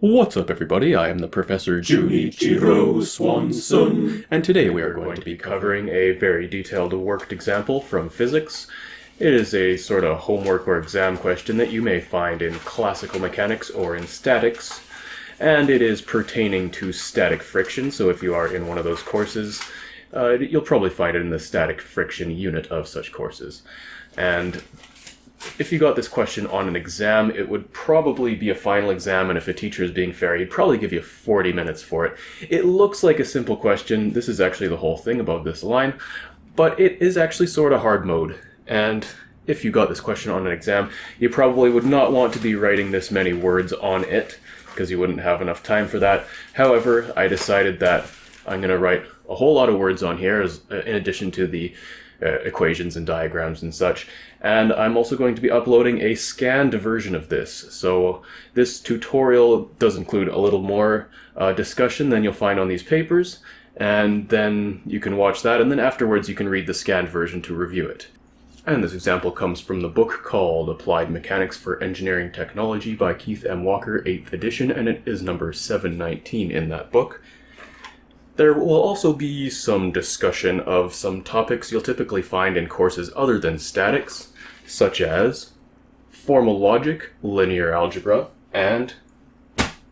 What's up, everybody? I am the Professor Junichiro Swanson, and today we are going to be covering a very detailed worked example from physics. It is a sort of homework or exam question that you may find in classical mechanics or in statics, and it is pertaining to static friction, so if you are in one of those courses, you'll probably find it in the static friction unit of such courses. And if you got this question on an exam, it would probably be a final exam, and if a teacher is being fair, he'd probably give you 40 minutes for it. It looks like a simple question. This is actually the whole thing above this line, but it is actually sort of hard mode. And if you got this question on an exam, you probably would not want to be writing this many words on it, because you wouldn't have enough time for that. However, I decided that I'm going to write a whole lot of words on here, in addition to the equations and diagrams and such, and I'm also going to be uploading a scanned version of this, so this tutorial does include a little more discussion than you'll find on these papers, and then you can watch that, and then afterwards you can read the scanned version to review it. And this example comes from the book called Applied Mechanics for Engineering Technology by Keith M. Walker, 8th edition, and it is number 719 in that book. There will also be some discussion of some topics you'll typically find in courses other than statics, such as formal logic, linear algebra, and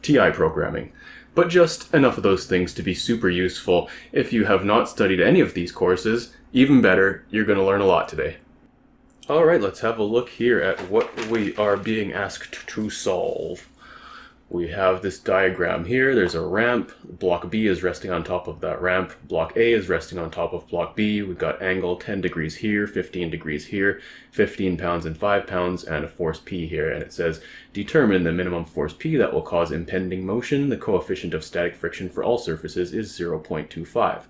TI programming. But just enough of those things to be super useful. If you have not studied any of these courses, even better, you're going to learn a lot today. Alright, let's have a look here at what we are being asked to solve. We have this diagram here. There's a ramp. Block B is resting on top of that ramp. Block A is resting on top of block B. We've got angle 10 degrees here, 15 degrees here, 15 pounds and 5 pounds, and a force P here. And it says, determine the minimum force P that will cause impending motion. The coefficient of static friction for all surfaces is 0.25.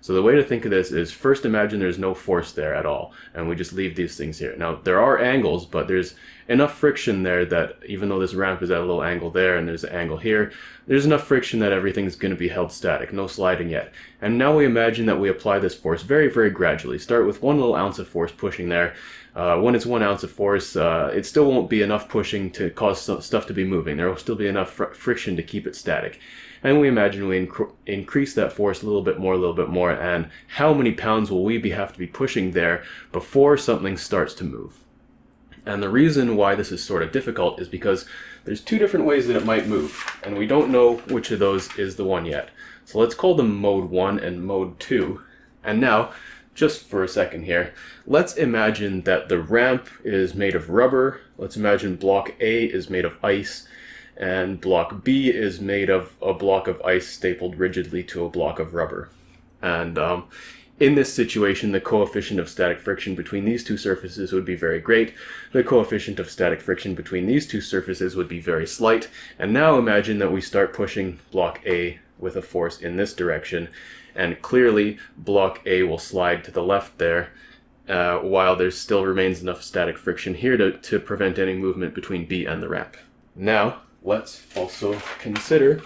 So the way to think of this is, first imagine there's no force there at all, and we just leave these things here. Now, there are angles, but there's enough friction there that even though this ramp is at a little angle there and there's an angle here, there's enough friction that everything's going to be held static, no sliding yet. And now we imagine that we apply this force very, very gradually. Start with 1 little ounce of force pushing there. When it's 1 ounce of force, it still won't be enough pushing to cause stuff to be moving. There will still be enough friction to keep it static. And we imagine we increase that force a little bit more, and how many pounds will we have to be pushing there before something starts to move? And the reason why this is sort of difficult is because there's 2 different ways that it might move, and we don't know which of those is the one yet. So let's call them mode 1 and mode 2. And now, just for a second here, let's imagine that the ramp is made of rubber, let's imagine block A is made of ice, and block B is made of a block of ice stapled rigidly to a block of rubber. And in this situation, the coefficient of static friction between these 2 surfaces would be very great. The coefficient of static friction between these 2 surfaces would be very slight. And now imagine that we start pushing block A with a force in this direction, and clearly block A will slide to the left there, while there still remains enough static friction here to prevent any movement between B and the ramp. Now, let's also consider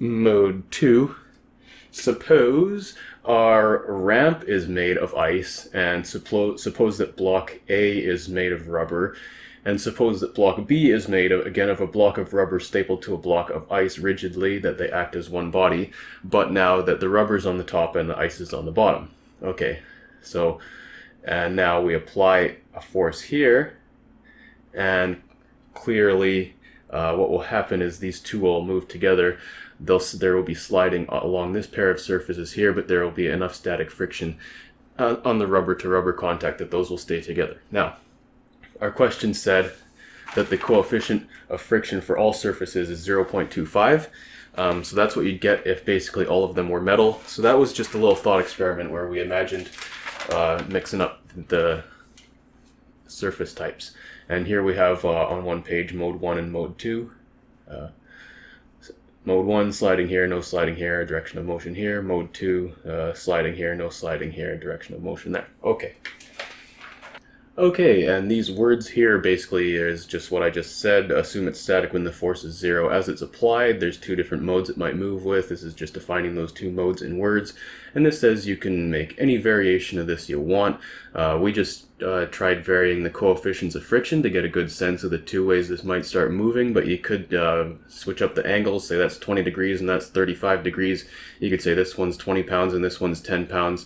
mode 2. Suppose our ramp is made of ice, and suppose that block A is made of rubber, and suppose that block B is made, of a block of rubber stapled to a block of ice rigidly, that they act as one body, but now that the rubber's on the top and the ice is on the bottom. Okay, so, and now we apply a force here, and clearly what will happen is these 2 will move together. There will be sliding along this pair of surfaces here, but there will be enough static friction on the rubber-to-rubber contact that those will stay together. Now, our question said that the coefficient of friction for all surfaces is 0.25, so that's what you'd get if basically all of them were metal. So that was just a little thought experiment where we imagined mixing up the surface types. And here we have on one page mode 1 and mode 2. Mode 1 sliding here, no sliding here, direction of motion here. Mode 2 sliding here, no sliding here, direction of motion there. Okay. Okay, and these words here basically is just what I just said. Assume it's static when the force is zero as it's applied. There's two different modes it might move with. This is just defining those two modes in words. And this says you can make any variation of this you want. We just tried varying the coefficients of friction to get a good sense of the two ways this might start moving, but you could switch up the angles. Say that's 20 degrees and that's 35 degrees. You could say this one's 20 pounds and this one's 10 pounds.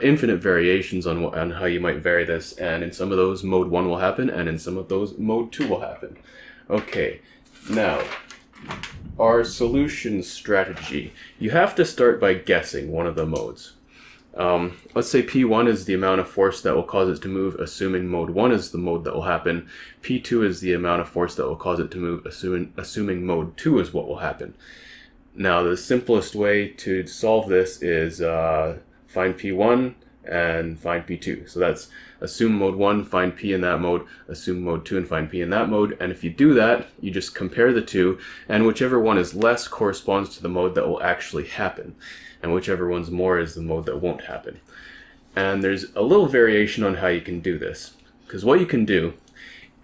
Infinite variations on how you might vary this, and in some of those mode 1 will happen, and in some of those mode 2 will happen. Okay, now our solution strategy. You have to start by guessing one of the modes. Let's say P1 is the amount of force that will cause it to move, assuming mode 1 is the mode that will happen. P2 is the amount of force that will cause it to move, assuming mode 2 is what will happen. Now the simplest way to solve this is find P1 and find P2. So that's assume mode 1, find P in that mode, assume mode 2 and find P in that mode. And if you do that, you just compare the two, and whichever one is less corresponds to the mode that will actually happen, and whichever one's more is the mode that won't happen. And there's a little variation on how you can do this, because what you can do,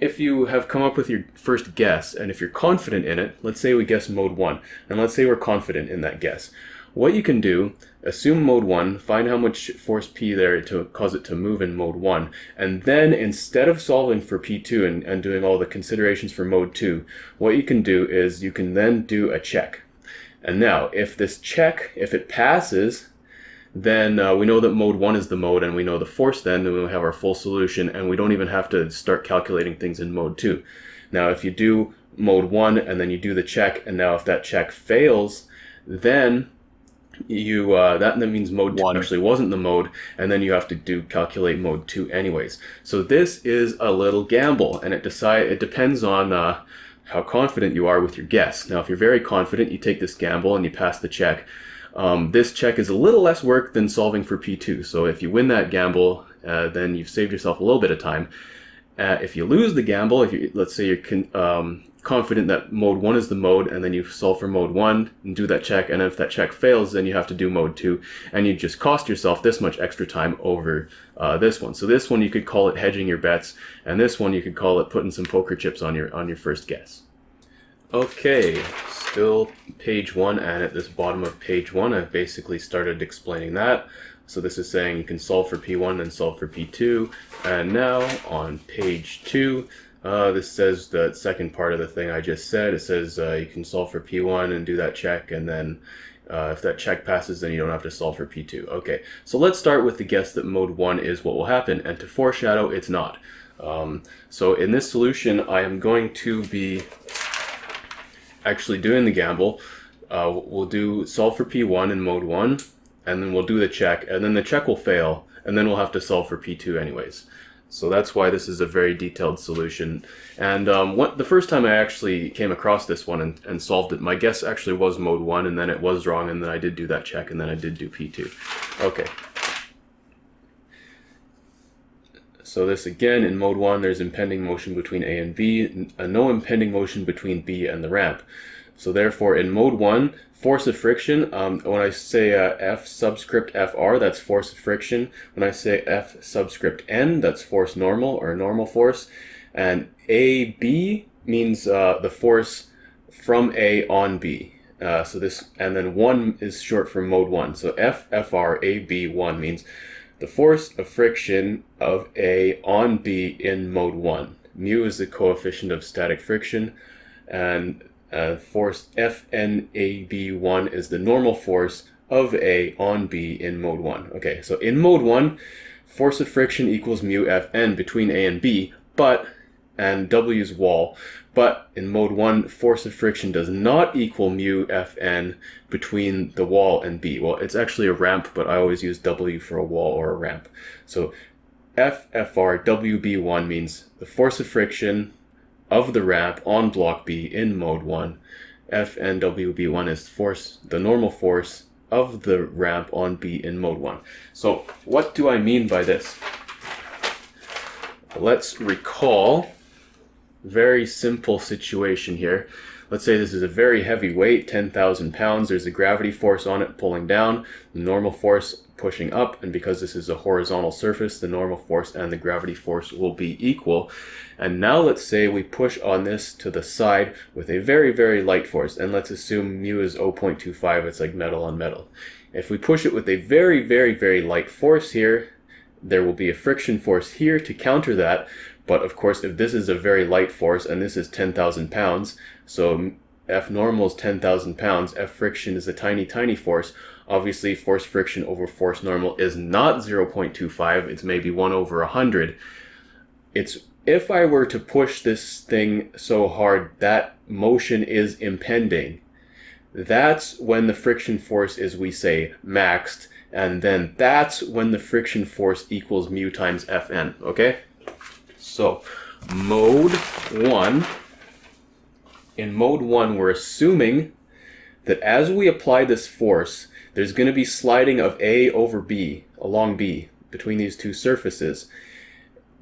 if you have come up with your first guess, and if you're confident in it, let's say we guess mode 1, and let's say we're confident in that guess. What you can do, assume mode 1, find how much force P there to cause it to move in mode 1, and then instead of solving for P2 and doing all the considerations for mode 2, what you can do is you can then do a check. And now, if this check, if it passes, then we know that mode 1 is the mode, and we know the force then we have our full solution, and we don't even have to start calculating things in mode 2. Now, if you do mode 1, and then you do the check, and now if that check fails, then you that means mode 1 actually wasn't the mode, and then you have to calculate mode 2 anyways. So this is a little gamble, and it depends on how confident you are with your guess. Now if you're very confident, you take this gamble and you pass the check. This check is a little less work than solving for P2, so if you win that gamble, then you've saved yourself a little bit of time. If you lose the gamble, if you, let's say you're confident that mode 1 is the mode, and then you solve for mode 1 and do that check, and if that check fails, then you have to do mode 2, and you just cost yourself this much extra time over this one. So this one you could call it hedging your bets, and this one you could call it putting some poker chips on your first guess. Okay, still page 1, and at this bottom of page 1 I've basically started explaining that. So this is saying you can solve for P1 and solve for P2, and now on page 2, this says the second part of the thing I just said. It says you can solve for P1 and do that check, and then if that check passes, then you don't have to solve for P2. Okay, so let's start with the guess that mode 1 is what will happen, and to foreshadow, it's not. So in this solution, I am going to be actually doing the gamble. We'll do solve for P1 in mode 1, and then we'll do the check, and then the check will fail, and then we'll have to solve for P2 anyways. So that's why this is a very detailed solution. And the first time I actually came across this one and solved it, my guess actually was mode 1, and then it was wrong, and then I did do that check, and then I did do P2. Okay. So this again, in mode 1, there's impending motion between A and B, no impending motion between B and the ramp. So therefore, in mode 1, force of friction, when I say F subscript FR, that's force of friction. When I say F subscript N, that's force normal or normal force. And AB means the force from A on B. So this, and then 1 is short for mode 1. So F, FR, AB, 1 means the force of friction of A on B in mode 1. Mu is the coefficient of static friction, and force FNAB1 is the normal force of A on B in mode 1. Okay, so in mode 1, force of friction equals mu Fn between A and B, and W's wall, but in mode 1, force of friction does not equal mu Fn between the wall and B. Well, it's actually a ramp, but I always use W for a wall or a ramp. So FFRWB1 means the force of friction of the ramp on block B in mode 1. FNWB1 is force, the normal force of the ramp on B in mode 1. So what do I mean by this? Let's recall a very simple situation here. Let's say this is a very heavy weight, 10,000 pounds. There's a gravity force on it pulling down, the normal force pushing up, and because this is a horizontal surface, the normal force and the gravity force will be equal. And now let's say we push on this to the side with a very, very light force, and let's assume mu is 0.25, it's like metal on metal. If we push it with a very, very, very light force here, there will be a friction force here to counter that. But of course, if this is a very light force and this is 10,000 pounds, so F normal is 10,000 pounds, F friction is a tiny, tiny force. Obviously, force friction over force normal is not 0.25, it's maybe 1/100. It's, if I were to push this thing so hard that motion is impending, that's when the friction force is, we say, maxed, and then that's when the friction force equals mu times Fn, okay? So, in mode 1, we're assuming that as we apply this force, there's going to be sliding of A over B, along B, between these two surfaces.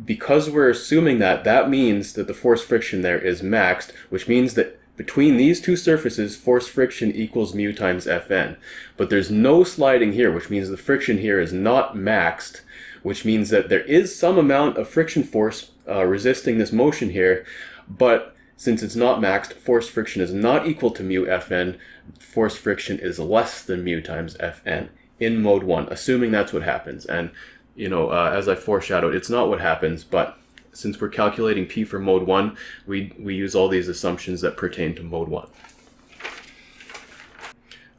Because we're assuming that, that means that the force friction there is maxed, which means that between these two surfaces, force friction equals mu times Fn. But there's no sliding here, which means the friction here is not maxed, which means that there is some amount of friction force resisting this motion here, but since it's not maxed, force friction is not equal to mu Fn. Force friction is less than mu times Fn in mode 1, assuming that's what happens. And, you know, as I foreshadowed, it's not what happens, but since we're calculating P for mode 1, we use all these assumptions that pertain to mode 1.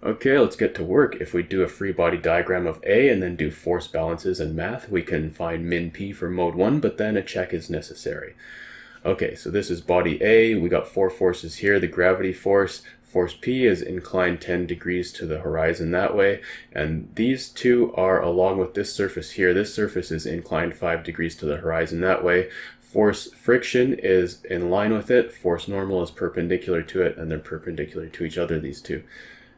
Okay, let's get to work. If we do a free body diagram of A and then do force balances and math, we can find min P for mode 1, but then a check is necessary. Okay, so this is body A. We got four forces here. The gravity force, force P is inclined 10 degrees to the horizon that way, and these two are along with this surface here. This surface is inclined 5 degrees to the horizon that way. Force friction is in line with it, force normal is perpendicular to it, and they're perpendicular to each other, these two.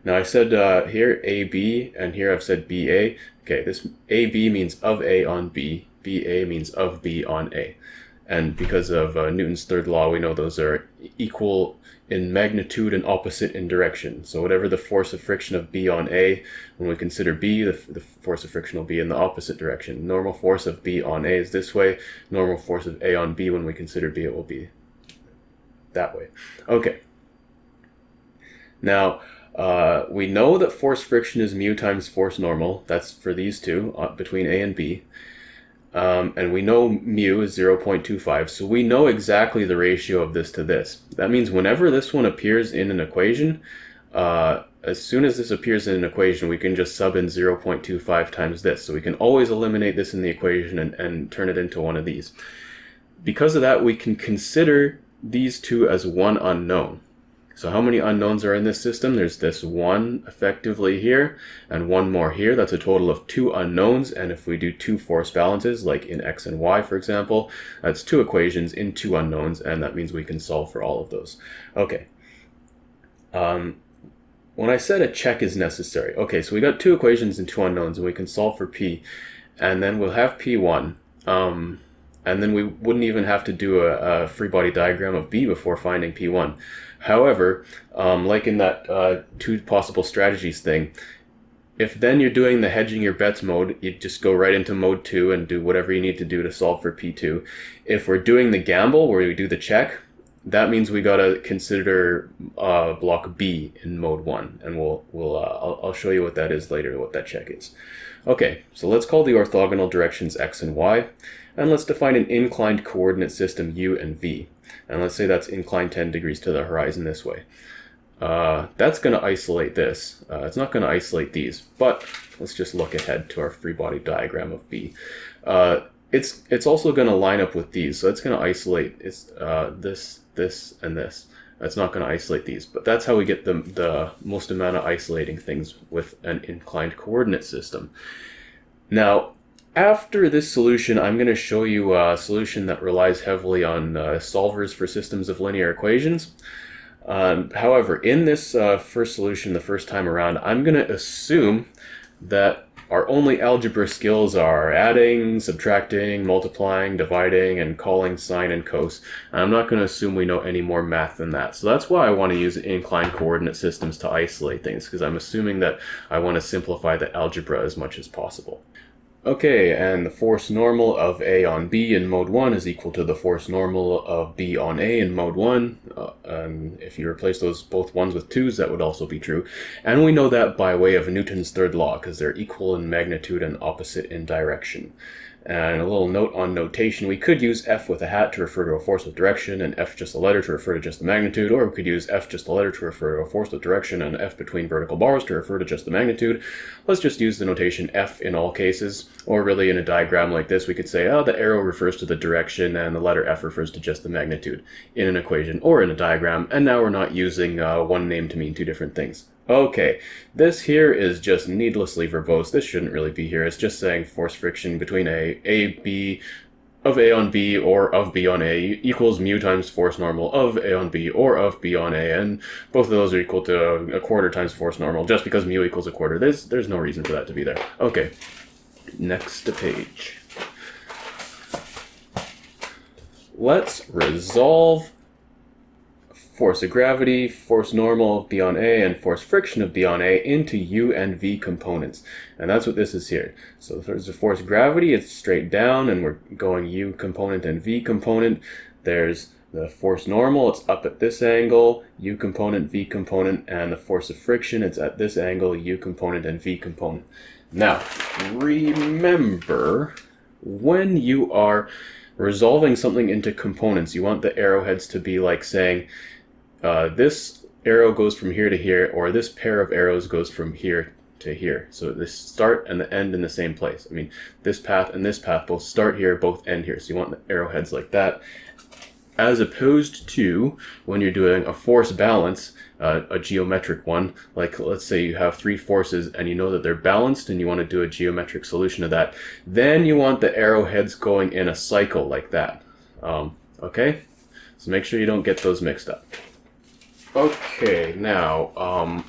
Now I said here AB, and here I've said BA. Okay, this AB means of A on B, BA means of B on A. And because of Newton's third law, we know those are equal in magnitude and opposite in direction. So whatever the force of friction of B on A, when we consider B, the force of friction will be in the opposite direction. Normal force of B on A is this way. Normal force of A on B, when we consider B, it will be that way. Okay. Now, we know that force friction is mu times force normal. That's for these two, between A and B. And we know mu is 0.25, so we know exactly the ratio of this to this. That means whenever this one appears in an equation, as soon as this appears in an equation, we can just sub in 0.25 times this. So we can always eliminate this in the equation and turn it into one of these. Because of that, we can consider these two as one unknown. So how many unknowns are in this system? There's this one effectively here, and one more here. That's a total of two unknowns, and if we do two force balances, like in X and Y, for example, that's two equations in two unknowns, and that means we can solve for all of those. Okay. When I said a check is necessary, okay, so we got two equations and two unknowns, and we can solve for P, and then we'll have P1. And then we wouldn't even have to do a free body diagram of B before finding P1. However, like in that two possible strategies thing, if then you're doing the hedging your bets mode, you just go right into mode 2 and do whatever you need to do to solve for P2. If we're doing the gamble where we do the check, that means we gotta consider block B in mode 1, and I'll show you what that is later, what that check is. Okay, so let's call the orthogonal directions X and Y, and let's define an inclined coordinate system U and V. And let's say that's inclined 10 degrees to the horizon this way. That's going to isolate this. It's not going to isolate these, but let's just look ahead to our free body diagram of B. It's also going to line up with these, so it's going to isolate this, this, and this. It's not going to isolate these, but that's how we get the most amount of isolating things with an inclined coordinate system. Now, after this solution, I'm going to show you a solution that relies heavily on solvers for systems of linear equations. However, in this first solution, the first time around, I'm going to assume that Our only algebra skills are adding, subtracting, multiplying, dividing, and calling sine and cos. And I'm not going to assume we know any more math than that. So that's why I want to use inclined coordinate systems to isolate things, because I'm assuming that I want to simplify the algebra as much as possible. Okay, and the force normal of A on B in mode 1 is equal to the force normal of B on A in mode 1. And if you replace those both 1s with 2s, that would also be true. And we know that by way of Newton's third law, because they're equal in magnitude and opposite in direction. And a little note on notation, we could use F with a hat to refer to a force with direction, and F just a letter to refer to just the magnitude, or we could use F just a letter to refer to a force with direction, and F between vertical bars to refer to just the magnitude. Let's just use the notation F in all cases, or really in a diagram like this, we could say, oh, the arrow refers to the direction, and the letter F refers to just the magnitude in an equation or in a diagram, and now we're not using one name to mean two different things. Okay, this here is just needlessly verbose. This shouldn't really be here. It's just saying force friction between A, B, of A on B, or of B on A equals mu times force normal of A on B, or of B on A, and both of those are equal to a quarter times force normal, just because mu equals a quarter. There's no reason for that to be there. Okay, next page. Let's resolve force of gravity, force normal of B on A, and force friction of B on A into U and V components. And that's what this is here. So there's the force of gravity, it's straight down, and we're going U component and V component. There's the force normal, it's up at this angle, U component, V component, and the force of friction, it's at this angle, U component and V component. Now, remember, when you are resolving something into components, you want the arrowheads to be like saying, this arrow goes from here to here, or this pair of arrows goes from here to here. So the start and the end in the same place. I mean, this path and this path both start here, both end here. So you want the arrowheads like that. As opposed to when you're doing a force balance, a geometric one, like let's say you have three forces and you know that they're balanced and you want to do a geometric solution of that, then you want the arrowheads going in a cycle like that. Okay? So make sure you don't get those mixed up. Okay, now,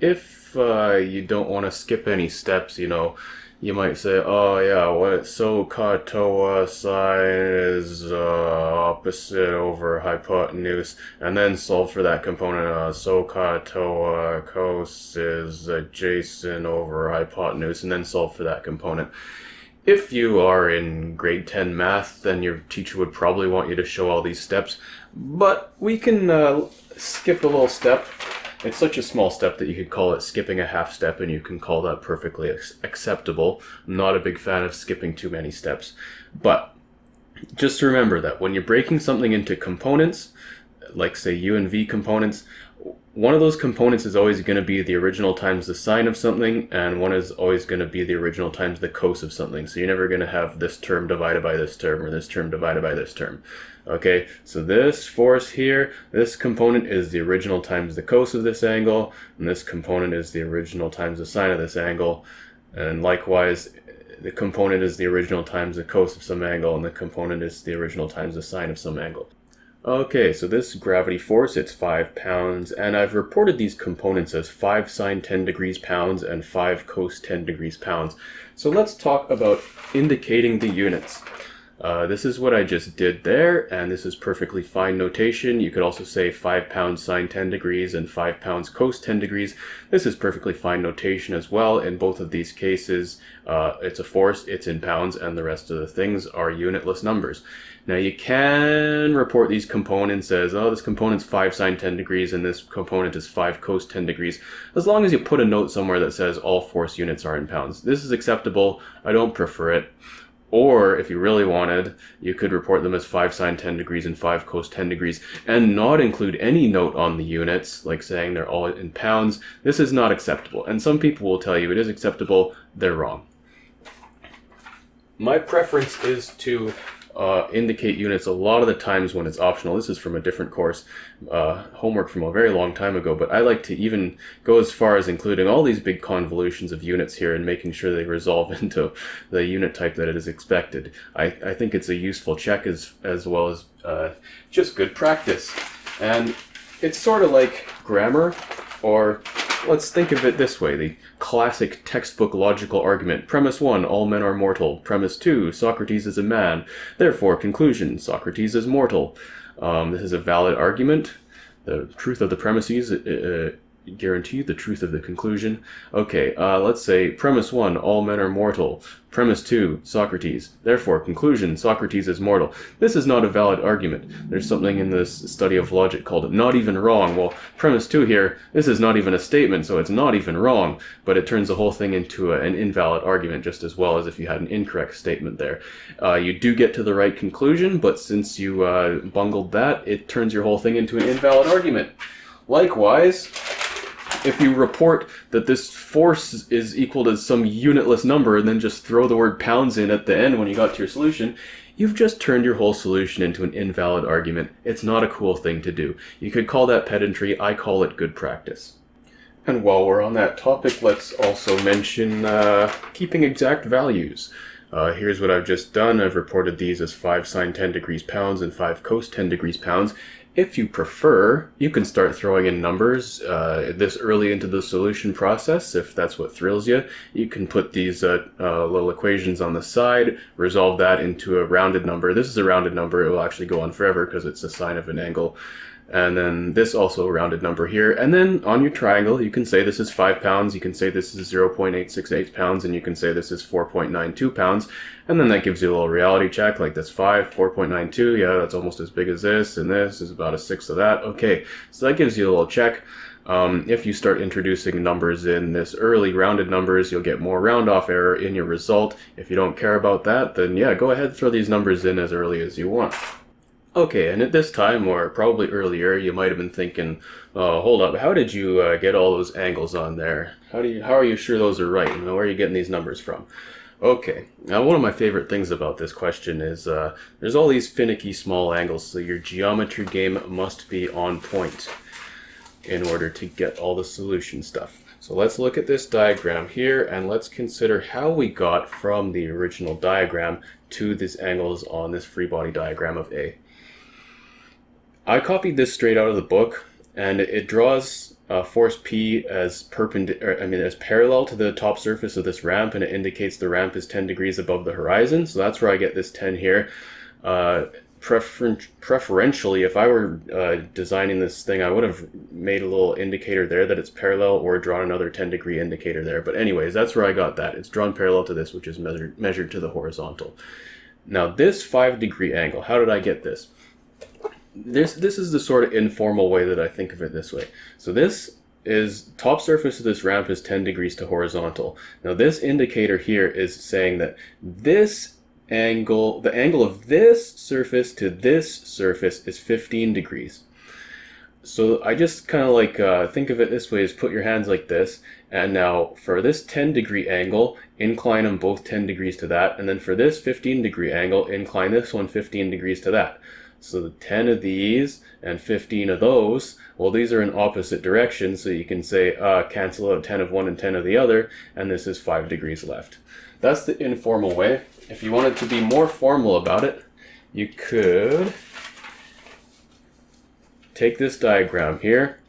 if you don't want to skip any steps, you know, you might say, oh yeah, what, so katoa sine is opposite over hypotenuse, and then solve for that component, so katoa cos is adjacent over hypotenuse, and then solve for that component. If you are in grade 10 math, then your teacher would probably want you to show all these steps, but we can skip a little step. It's such a small step that you could call it skipping a half step, and you can call that perfectly acceptable. I'm not a big fan of skipping too many steps, but just remember that when you're breaking something into components, like say U and V components, one of those components is always going to be the original times the sine of something, and one is always going to be the original times the cos of something. So you're never going to have this term divided by this term, or this term divided by this term. Okay, so this force here, this component is the original times the cos of this angle, and this component is the original times the sine of this angle, and likewise, the component is the original times the cos of some angle, and the component is the original times the sine of some angle. Okay, so this gravity force, it's 5 pounds, and I've reported these components as 5 sine 10 degrees pounds and 5 cos 10 degrees pounds. So let's talk about indicating the units. This is what I just did there, and this is perfectly fine notation. You could also say 5 pounds sine 10 degrees and 5 pounds cos 10 degrees. This is perfectly fine notation as well. In both of these cases, it's a force, it's in pounds, and the rest of the things are unitless numbers. Now you can report these components as, oh, this component's 5 sine 10 degrees and this component is 5 cos 10 degrees, as long as you put a note somewhere that says all force units are in pounds. This is acceptable. I don't prefer it. Or, if you really wanted, you could report them as 5 sine 10 degrees and 5 cos 10 degrees and not include any note on the units, like saying they're all in pounds. This is not acceptable. And some people will tell you it is acceptable. They're wrong. My preference is to indicate units a lot of the times when it's optional. This is from a different course, homework from a very long time ago, but I like to even go as far as including all these big convolutions of units here and making sure they resolve into the unit type that it is expected. I think it's a useful check as well as just good practice. And it's sort of like grammar or Let's think of it this way, the classic textbook logical argument. Premise 1, all men are mortal. Premise 2, Socrates is a man. Therefore, conclusion, Socrates is mortal. This is a valid argument. The truth of the premises guarantee the truth of the conclusion. Okay, let's say premise 1, all men are mortal. Premise 2, Socrates. Therefore, conclusion, Socrates is mortal. This is not a valid argument. There's something in this study of logic called not even wrong. Well, premise 2 here, this is not even a statement, so it's not even wrong, but it turns the whole thing into an invalid argument just as well as if you had an incorrect statement there. You do get to the right conclusion, but since you bungled that, it turns your whole thing into an invalid argument. Likewise, if you report that this force is equal to some unitless number and then just throw the word pounds in at the end when you got to your solution, you've just turned your whole solution into an invalid argument. It's not a cool thing to do. You could call that pedantry. I call it good practice. And while we're on that topic, let's also mention keeping exact values. Here's what I've just done. I've reported these as 5 sine 10 degrees pounds and 5 cos 10 degrees pounds. If you prefer, you can start throwing in numbers this early into the solution process, if that's what thrills you. You can put these little equations on the side, resolve that into a rounded number. This is a rounded number. It will actually go on forever because it's a sine of an angle. And then this also a rounded number here. And then on your triangle, you can say this is 5 pounds, you can say this is 0.868 pounds, and you can say this is 4.92 pounds. And then that gives you a little reality check, like that's 5, 4.92, yeah, that's almost as big as this, and this is about a sixth of that. Okay, so that gives you a little check. If you start introducing numbers in this early, rounded numbers, you'll get more round-off error in your result. If you don't care about that, then yeah, go ahead and throw these numbers in as early as you want. Okay, and at this time, or probably earlier, you might have been thinking, hold up, how did you get all those angles on there? How are you sure those are right? You know, where are you getting these numbers from? Okay, now one of my favorite things about this question is there's all these finicky small angles, so your geometry game must be on point in order to get all the solution stuff. So let's look at this diagram here and let's consider how we got from the original diagram to these angles on this free body diagram of A. I copied this straight out of the book and it draws force P as parallel to the top surface of this ramp, and it indicates the ramp is 10 degrees above the horizon, so that's where I get this 10 here. Preferentially, if I were designing this thing, I would have made a little indicator there that it's parallel or drawn another 10-degree indicator there, but anyways, that's where I got that. It's drawn parallel to this, which is measured to the horizontal. Now this 5-degree angle, how did I get this? This is the sort of informal way that I think of it this way. So this is, top surface of this ramp is 10 degrees to horizontal. Now this indicator here is saying that this angle, the angle of this surface to this surface is 15 degrees. So I just kind of like, think of it this way, is put your hands like this, and now for this 10-degree angle, incline them both 10 degrees to that, and then for this 15-degree angle, incline this one 15 degrees to that. So the 10 of these and 15 of those, well, these are in opposite directions, so you can say cancel out 10 of one and 10 of the other, and this is 5 degrees left. That's the informal way. If you wanted to be more formal about it, you could take this diagram here,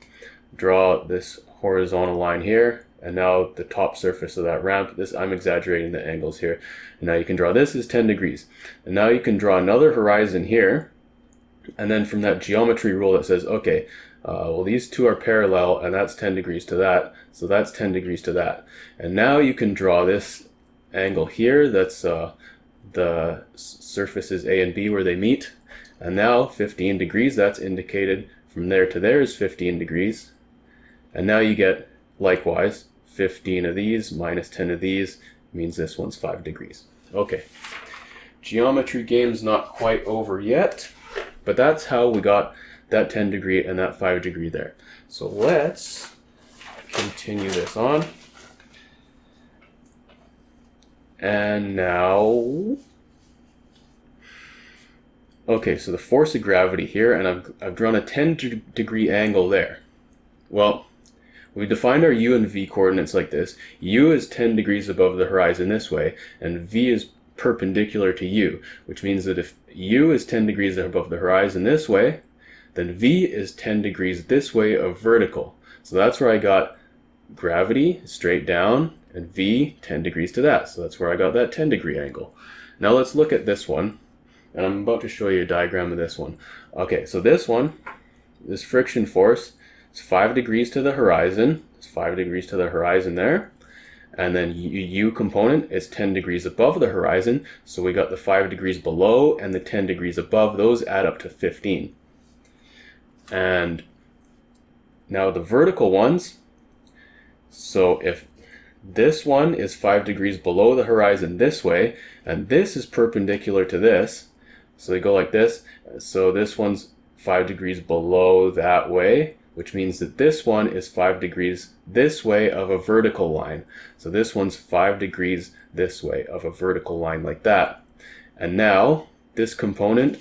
draw this horizontal line here, and now the top surface of that ramp, this, I'm exaggerating the angles here, and now you can draw this is 10 degrees. And now you can draw another horizon here, and then from that geometry rule that says, okay, well these two are parallel and that's 10 degrees to that, so that's 10 degrees to that. And now you can draw this angle here, that's the surfaces A and B where they meet, and now 15 degrees, that's indicated from there to there is 15 degrees. And now you get, likewise, 15 of these minus 10 of these means this one's 5 degrees. Okay, geometry game's not quite over yet. But that's how we got that 10 degree and that 5 degree there. So let's continue this on. And now, okay, so the force of gravity here, and I've drawn a 10 degree angle there. Well, we defined our u and v coordinates like this. U is 10 degrees above the horizon this way, and v is perpendicular to u, which means that if u is 10 degrees above the horizon this way, then v is 10 degrees this way of vertical. So that's where I got gravity straight down and V 10 degrees to that. So that's where I got that 10 degree angle. Now let's look at this one, and I'm about to show you a diagram of this one. Okay, so this one, this friction force, is 5 degrees to the horizon. It's 5 degrees to the horizon there. And then U component is 10 degrees above the horizon. So we got the 5 degrees below and the 10 degrees above. Those add up to 15. And now the vertical ones. So if this one is 5 degrees below the horizon this way, and this is perpendicular to this. So they go like this. So this one's 5 degrees below that way, which means that this one is 5 degrees this way of a vertical line. So this one's 5 degrees this way of a vertical line like that. And now this component,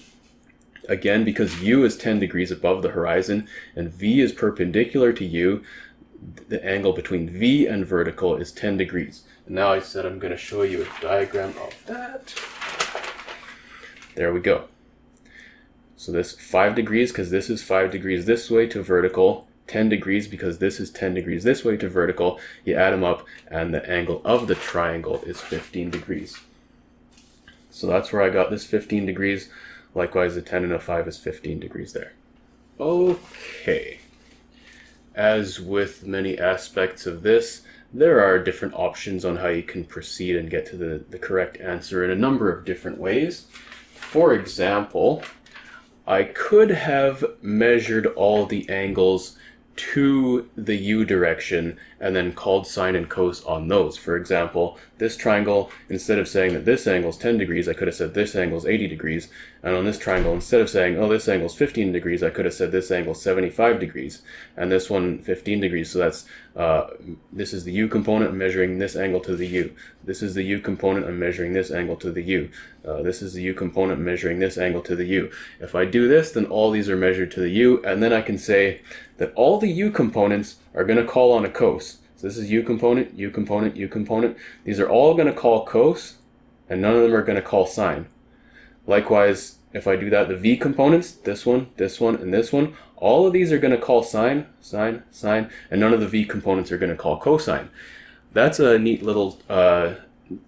again, because U is 10 degrees above the horizon and V is perpendicular to U, the angle between V and vertical is 10 degrees. And now I said I'm going to show you a diagram of that. There we go. So this 5 degrees, because this is 5 degrees this way to vertical, 10 degrees because this is 10 degrees this way to vertical, you add them up and the angle of the triangle is 15 degrees. So that's where I got this 15 degrees. Likewise, the 10 and a 5 is 15 degrees there. Okay. As with many aspects of this, there are different options on how you can proceed and get to the correct answer in a number of different ways. For example, I could have measured all the angles to the U direction and then called sine and cos on those. For example, this triangle, instead of saying that this angle is 10 degrees, I could have said this angle is 80 degrees. And on this triangle, instead of saying, oh, this angle is 15 degrees, I could have said this angle is 75 degrees. And this one, 15 degrees. So that's, this is the U component, I'm measuring this angle to the U. This is the U component, I'm measuring this angle to the U. This is the U component, measuring this angle to the U. If I do this, then all these are measured to the U, and then I can say that all the U components are going to call on a cos. So this is U component, U component, U component. These are all going to call cos, and none of them are going to call sine. Likewise, if I do that, the V components, this one, and this one, all of these are going to call sine, sine, sine, and none of the V components are going to call cosine. That's a neat little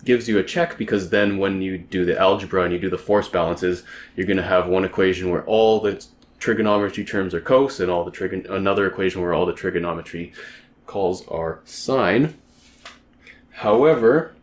gives you a check, because then when you do the algebra and you do the force balances, you're going to have one equation where all the trigonometry terms are cos, and all the another equation where all the trigonometry calls are sine. However,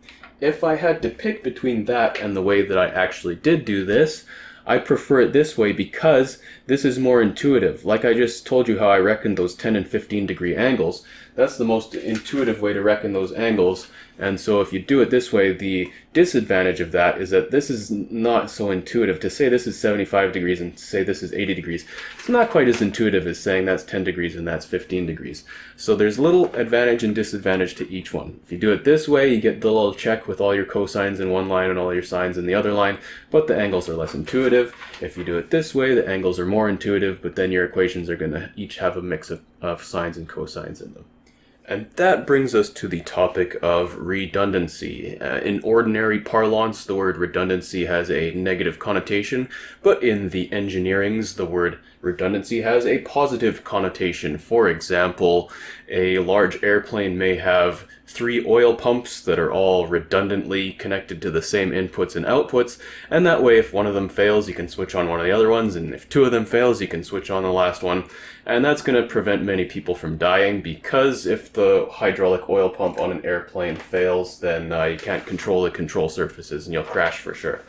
if I had to pick between that and the way that I actually did do this, I prefer it this way because this is more intuitive. Like I just told you how I reckoned those 10 and 15 degree angles. That's the most intuitive way to reckon those angles. And so if you do it this way, the disadvantage of that is that this is not so intuitive. To say this is 75 degrees and say this is 80 degrees, it's not quite as intuitive as saying that's 10 degrees and that's 15 degrees. So there's little advantage and disadvantage to each one. If you do it this way, you get the little check with all your cosines in one line and all your sines in the other line, but the angles are less intuitive. If you do it this way, the angles are more intuitive, but then your equations are going to each have a mix of sines and cosines in them. And that brings us to the topic of redundancy. In ordinary parlance, the word redundancy has a negative connotation, but in the engineerings, the word redundancy has a positive connotation. For example, a large airplane may have 3 oil pumps that are all redundantly connected to the same inputs and outputs, and that way if one of them fails, you can switch on one of the other ones, and if 2 of them fails, you can switch on the last one. And that's going to prevent many people from dying, because if the hydraulic oil pump on an airplane fails, then you can't control the control surfaces and you'll crash for sure.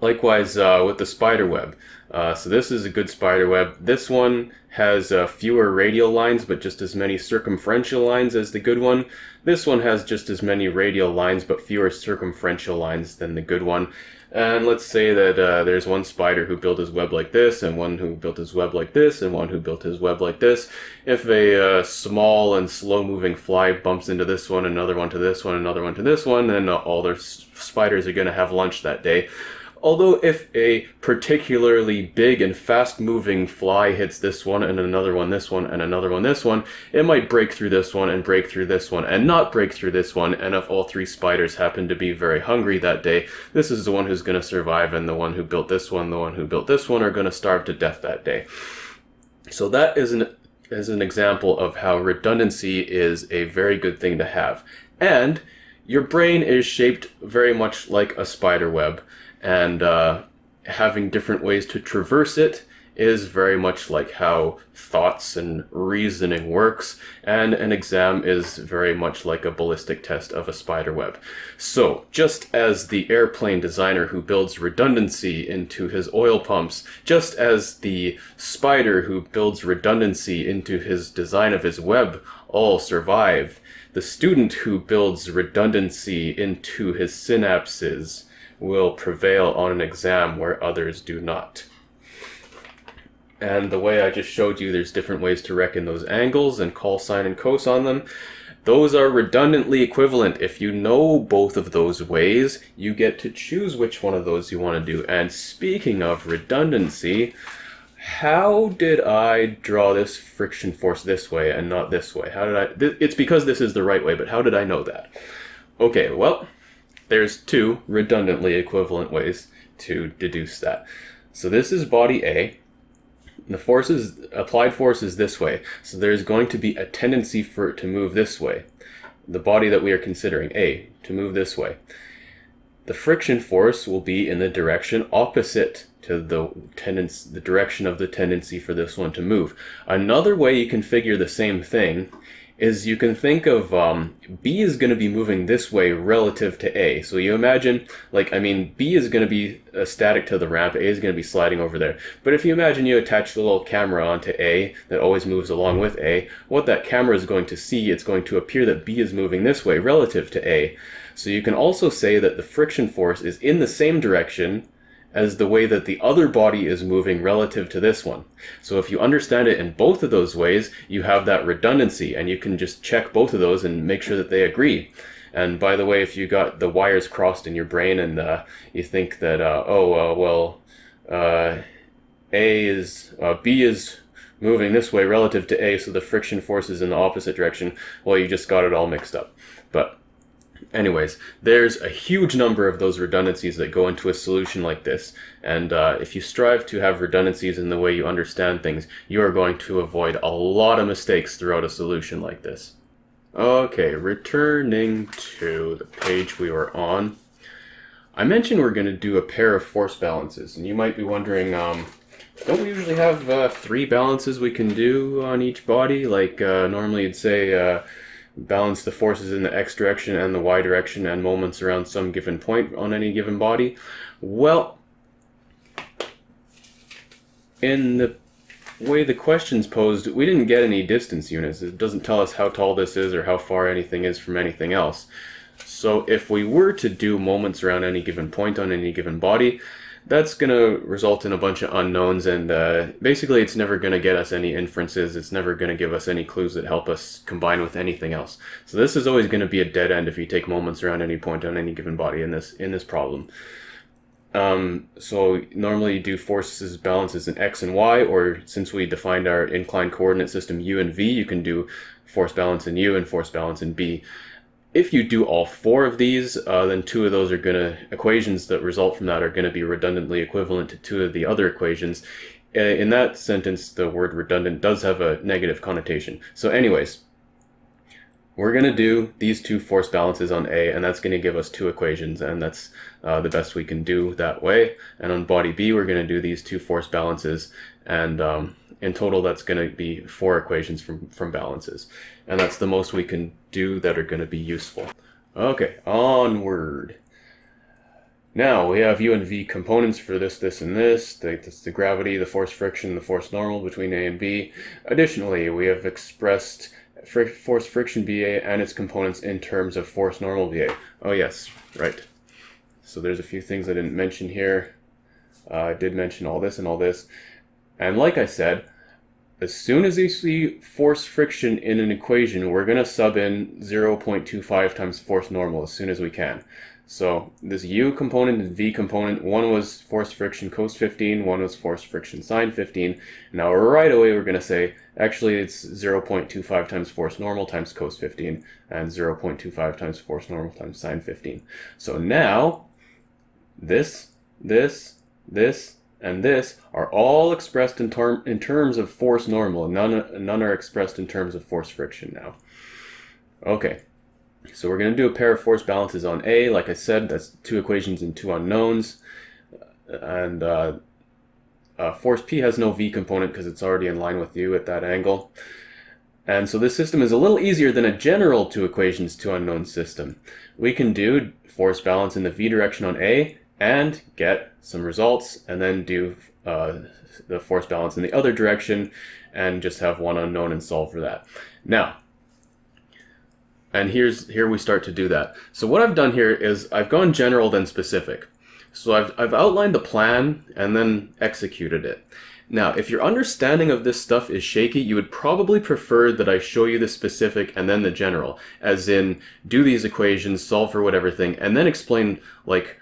Likewise with the spider web. So this is a good spider web. This one has fewer radial lines, but just as many circumferential lines as the good one. This one has just as many radial lines, but fewer circumferential lines than the good one. And let's say that there's one spider who built his web like this, and one who built his web like this, and one who built his web like this. If a small and slow-moving fly bumps into this one, another one to this one, another one to this one, then all their spiders are going to have lunch that day. Although if a particularly big and fast-moving fly hits this one, and another one, this one, and another one, this one, it might break through this one, and break through this one, and not break through this one, and if all 3 spiders happen to be very hungry that day, this is the one who's going to survive, and the one who built this one, the one who built this one, are going to starve to death that day. So that is an is an example of how redundancy is a very good thing to have. And your brain is shaped very much like a spider web, and having different ways to traverse it is very much like how thoughts and reasoning works, and an exam is very much like a ballistic test of a spider web. So just as the airplane designer who builds redundancy into his oil pumps, just as the spider who builds redundancy into his design of his web all survive, the student who builds redundancy into his synapses will prevail on an exam where others do not. And the way I just showed you, there's different ways to reckon those angles and call sine and cos on them. Those are redundantly equivalent. If you know both of those ways, you get to choose which one of those you want to do. And speaking of redundancy, how did I draw this friction force this way and not this way? How did it's because this is the right way, but how did I know that? Okay, well, there's two redundantly equivalent ways to deduce that. So this is body A. The force is, applied force is this way, so there's going to be a tendency for it to move this way. The body that we are considering, A, to move this way. The friction force will be in the direction opposite to the direction of the tendency for this one to move. Another way you can figure the same thing is you can think of B is going to be moving this way relative to A. So you imagine, like, I mean, B is going to be static to the ramp, A is going to be sliding over there. But if you imagine you attach the little camera onto A that always moves along with A, what that camera is going to see, it's going to appear that B is moving this way relative to A. So you can also say that the friction force is in the same direction as the way that the other body is moving relative to this one. So if you understand it in both of those ways, you have that redundancy, and you can just check both of those and make sure that they agree. And by the way, if you got the wires crossed in your brain and you think that, B is moving this way relative to A, so the friction force is in the opposite direction, well, you just got it all mixed up. But anyways, there's a huge number of those redundancies that go into a solution like this, and if you strive to have redundancies in the way you understand things, you are going to avoid a lot of mistakes throughout a solution like this. Okay, returning to the page we were on, I mentioned we're going to do a pair of force balances, and you might be wondering, don't we usually have three balances we can do on each body? Like, normally you'd say, balance the forces in the x direction and the y direction and moments around some given point on any given body. Well, in the way the question's posed, we didn't get any distance units. It doesn't tell us how tall this is or how far anything is from anything else. So if we were to do moments around any given point on any given body, that's going to result in a bunch of unknowns, and basically it's never going to get us any inferences, it's never going to give us any clues that help us combine with anything else. So this is always going to be a dead end if you take moments around any point on any given body in this problem. So normally you do forces balances in x and y, or since we defined our inclined coordinate system u and v, you can do force balance in u and force balance in b. If you do all four of these, then two of those are equations that result from that are going to be redundantly equivalent to two of the other equations. In that sentence, the word redundant does have a negative connotation. So anyways, we're going to do these two force balances on A, and that's going to give us two equations, and that's the best we can do that way. And on body B, we're going to do these two force balances, and in total that's going to be four equations from balances. And that's the most we can do that are going to be useful. Okay, onward. Now we have u and v components for this, this, and this. That's the gravity, the force friction, the force normal between A and B. Additionally, we have expressed force friction BA and its components in terms of force normal BA. Oh yes, right. So there's a few things I didn't mention here. I did mention all this and all this. And like I said, as soon as you see force friction in an equation, we're going to sub in 0.25 times force normal as soon as we can. So this u component and v component, one was force friction cos 15, one was force friction sine 15. Now right away we're going to say, actually it's 0.25 times force normal times cos 15, and 0.25 times force normal times sine 15. So now, this, this, this, and this are all expressed in terms of force normal, and none are expressed in terms of force friction now. Okay, so we're going to do a pair of force balances on A. Like I said, that's two equations and two unknowns, and force P has no V component because it's already in line with U at that angle. And so this system is a little easier than a general two equations, two unknown system. We can do force balance in the V direction on A and get some results, and then do the force balance in the other direction and just have one unknown and solve for that. Now, and here we start to do that. So what I've done here is I've gone general then specific. So I've outlined the plan and then executed it. Now, if your understanding of this stuff is shaky, you would probably prefer that I show you the specific and then the general, as in do these equations, solve for whatever thing, and then explain like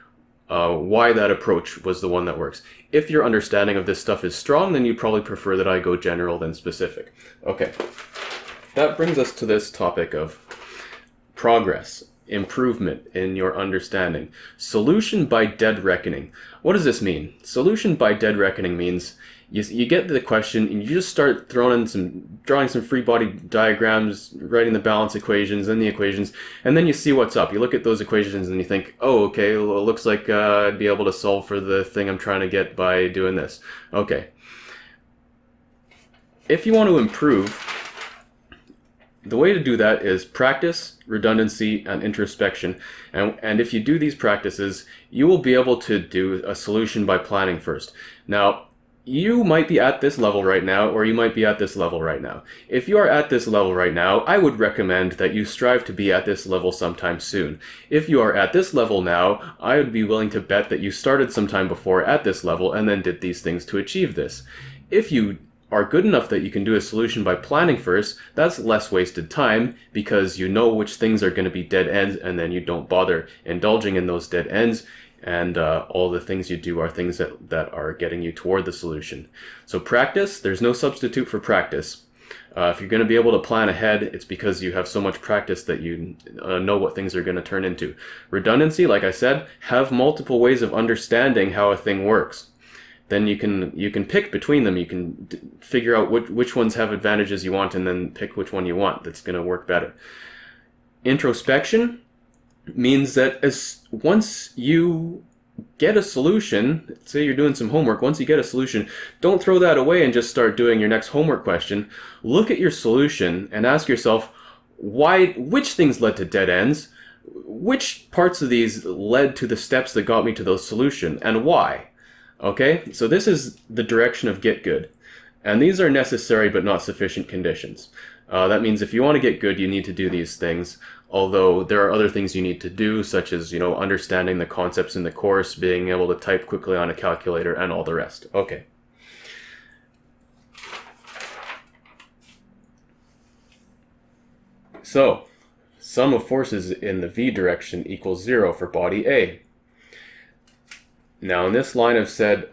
why that approach was the one that works. If your understanding of this stuff is strong, then you probably prefer that I go general than specific. Okay, that brings us to this topic of progress, improvement in your understanding. Solution by dead reckoning. What does this mean? Solution by dead reckoning means you get the question and you just start throwing in drawing some free body diagrams, writing the balance equations and the equations, and then you see what's up. You look at those equations and you think, oh, okay, well, it looks like I'd be able to solve for the thing I'm trying to get by doing this. Okay. If you want to improve, the way to do that is practice, redundancy, and introspection. And if you do these practices, you will be able to do a solution by planning first. Now, you might be at this level right now, or you might be at this level right now. If you are at this level right now, I would recommend that you strive to be at this level sometime soon. If you are at this level now, I would be willing to bet that you started sometime before at this level and then did these things to achieve this. If you are good enough that you can do a solution by planning first, that's less wasted time because you know which things are going to be dead ends, and then you don't bother indulging in those dead ends. And all the things you do are things that are getting you toward the solution. So practice, there's no substitute for practice. If you're going to be able to plan ahead, it's because you have so much practice that you know what things are going to turn into. Redundancy, like I said, have multiple ways of understanding how a thing works. Then you can pick between them. You can figure out which ones have advantages you want, and then pick which one you want that's going to work better. Introspection means that once you get a solution, say you're doing some homework, once you get a solution, don't throw that away and just start doing your next homework question. Look at your solution and ask yourself, which things led to dead ends? Which parts of these led to the steps that got me to those solution, and why? Okay, so this is the direction of get good. And these are necessary but not sufficient conditions. That means if you want to get good, you need to do these things, although there are other things you need to do, such as, you know, understanding the concepts in the course, being able to type quickly on a calculator, and all the rest. Okay. So, sum of forces in the V direction equals 0 for body A. Now, in this line I've said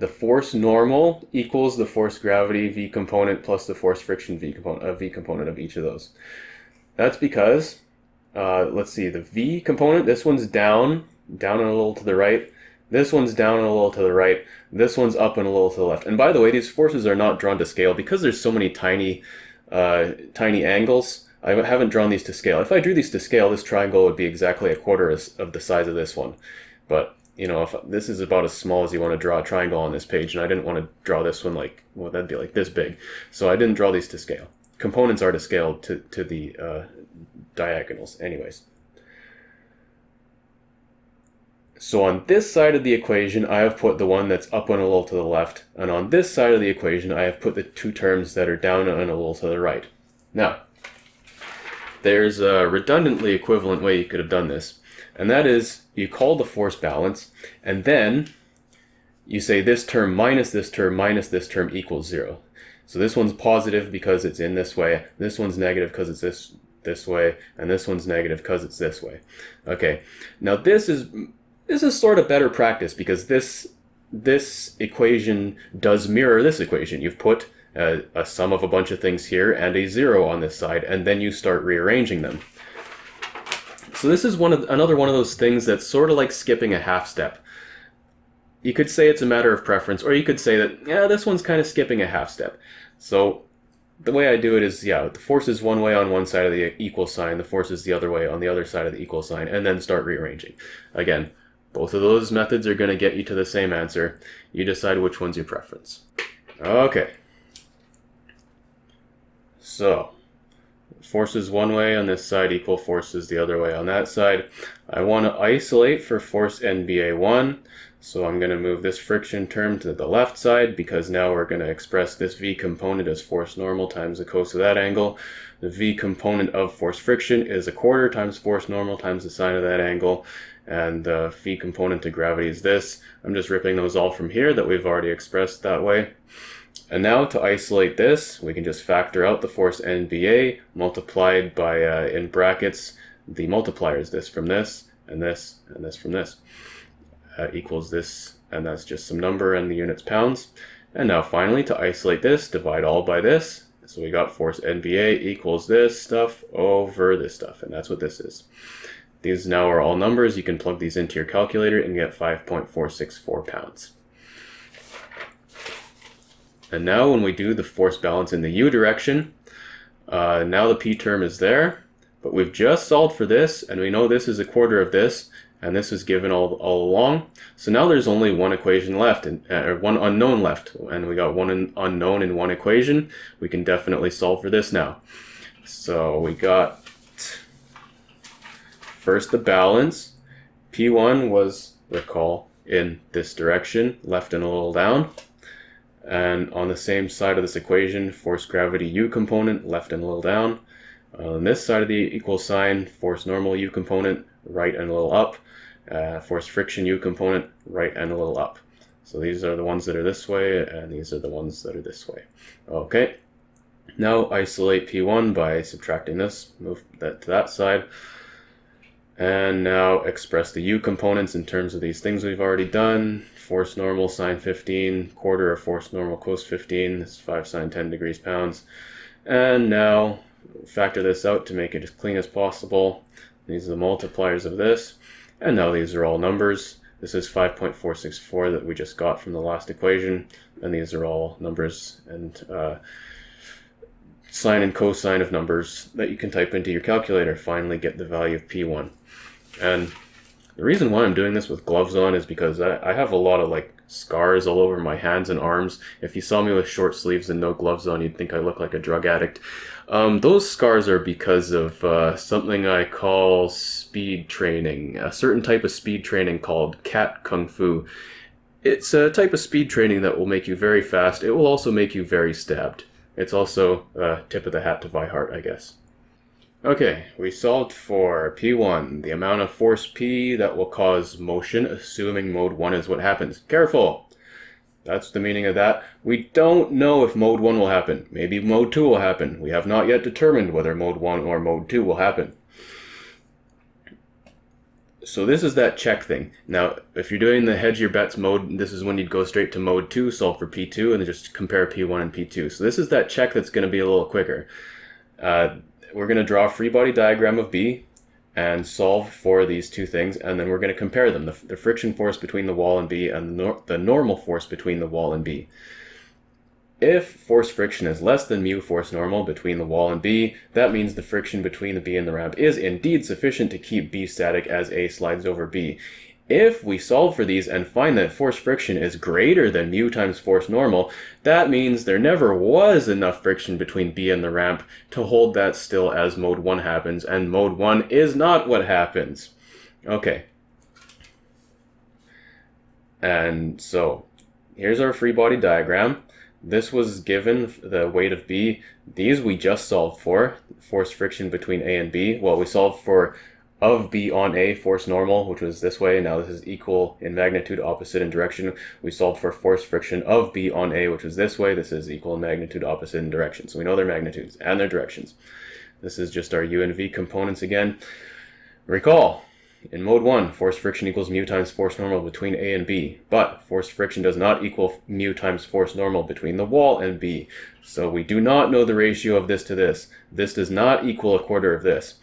the force normal equals the force gravity V component plus the force friction V component of each of those. That's because, let's see, the V component, this one's down and a little to the right. This one's down and a little to the right. This one's up and a little to the left. And by the way, these forces are not drawn to scale because there's so many tiny angles. I haven't drawn these to scale. If I drew these to scale, this triangle would be exactly a quarter of the size of this one. But you know, if this is about as small as you want to draw a triangle on this page, and I didn't want to draw this one like, well, that'd be like this big. So I didn't draw these to scale. Components are to scale to the diagonals anyways. So on this side of the equation, I have put the one that's up and a little to the left, and on this side of the equation, I have put the two terms that are down and a little to the right. Now, there's a redundantly equivalent way you could have done this. And that is, you call the force balance, and then you say this term minus this term minus this term equals 0. So this one's positive because it's in this way, this one's negative because it's this way, and this one's negative because it's this way. Okay, now this is sort of better practice because this equation does mirror this equation. You've put a sum of a bunch of things here and a 0 on this side, and then you start rearranging them. So this is another one of those things that's sort of like skipping a half step. you could say it's a matter of preference, or you could say that, yeah, this one's kind of skipping a half step. So the way I do it is, yeah, the force is one way on one side of the equal sign, the force is the other way on the other side of the equal sign, and then start rearranging. Again, both of those methods are going to get you to the same answer. You decide which one's your preference. Okay. So, forces one way on this side equal forces the other way on that side. I want to isolate for force NBA1, so I'm going to move this friction term to the left side, because now we're going to express this V component as force normal times the cos of that angle. The V component of force friction is a quarter times force normal times the sine of that angle, and the phi component to gravity is this. I'm just ripping those all from here that we've already expressed that way. And now to isolate this, we can just factor out the force NBA multiplied by, in brackets, the multipliers, this from this, and this, and this from this, equals this, and that's just some number and the units pounds. And now finally, to isolate this, divide all by this. So we got force NBA equals this stuff over this stuff, and that's what this is. These now are all numbers. You can plug these into your calculator and get 5.464 pounds. And now when we do the force balance in the u direction, now the p term is there, but we've just solved for this, and we know this is a quarter of this, and this was given all along. So now there's only one equation left, one unknown left, and we got one unknown in one equation. We can definitely solve for this now. So we got first the balance. P1 was, recall, in this direction, left and a little down. And on the same side of this equation, force gravity u component, left and a little down. On this side of the equal sign, force normal u component, right and a little up. Force friction u component, right and a little up. So these are the ones that are this way, and these are the ones that are this way. Okay. Now isolate P1 by subtracting this, move that to that side. And now express the u components in terms of these things we've already done. Force normal sine 15, quarter of force normal cos 15, this is 5 sine 10 degrees pounds. And now factor this out to make it as clean as possible. These are the multipliers of this. And now these are all numbers. This is 5.464 that we just got from the last equation. And these are all numbers and sine and cosine of numbers that you can type into your calculator. Finally get the value of P1. And the reason why I'm doing this with gloves on is because I have a lot of like scars all over my hands and arms. If you saw me with short sleeves and no gloves on, you'd think I look like a drug addict. Those scars are because of something I call speed training, a certain type of speed training called cat kung fu. It's a type of speed training that will make you very fast. It will also make you very stabbed. It's also a tip of the hat to Vi Hart, I guess. Okay, we solved for P1, the amount of force P that will cause motion, assuming mode 1 is what happens. Careful! That's the meaning of that. We don't know if mode 1 will happen. Maybe mode 2 will happen. We have not yet determined whether mode 1 or mode 2 will happen. So this is that check thing. Now, if you're doing the hedge your bets mode, this is when you'd go straight to mode 2, solve for P2, and just compare P1 and P2. So this is that check that's going to be a little quicker. We're going to draw a free body diagram of B and solve for these two things, and then we're going to compare them. The friction force between the wall and B and the normal force between the wall and B. If force friction is less than mu force normal between the wall and B, that means the friction between the B and the ramp is indeed sufficient to keep B static as A slides over B. If we solve for these and find that force friction is greater than mu times force normal, that means there never was enough friction between B and the ramp to hold that still as mode 1 happens, and mode 1 is not what happens. Okay. And so, here's our free body diagram. This was given the weight of B. These we just solved for, force friction between A and B. Well, we solved for of B on A, force normal, which was this way. Now this is equal in magnitude, opposite in direction. We solved for force friction of B on A, which was this way. This is equal in magnitude, opposite in direction. So we know their magnitudes and their directions. This is just our U and V components again. Recall, in mode 1, force friction equals mu times force normal between A and B, but force friction does not equal mu times force normal between the wall and B. So we do not know the ratio of this to this. This does not equal a quarter of this.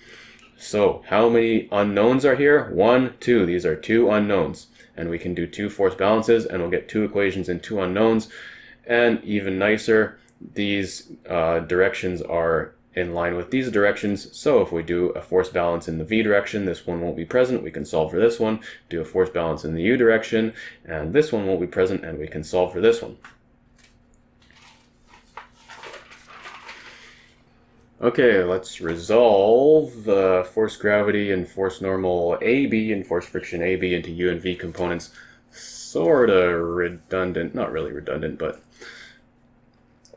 So how many unknowns are here? 1, 2. These are two unknowns. and we can do two force balances, and we'll get two equations and two unknowns. And even nicer, these directions are in line with these directions, so if we do a force balance in the v direction, this one won't be present, we can solve for this one. Do a force balance in the u direction, and this one won't be present, and we can solve for this one. Okay, let's resolve the force gravity and force normal AB and force friction AB into U and V components. Sort of redundant, not really redundant, but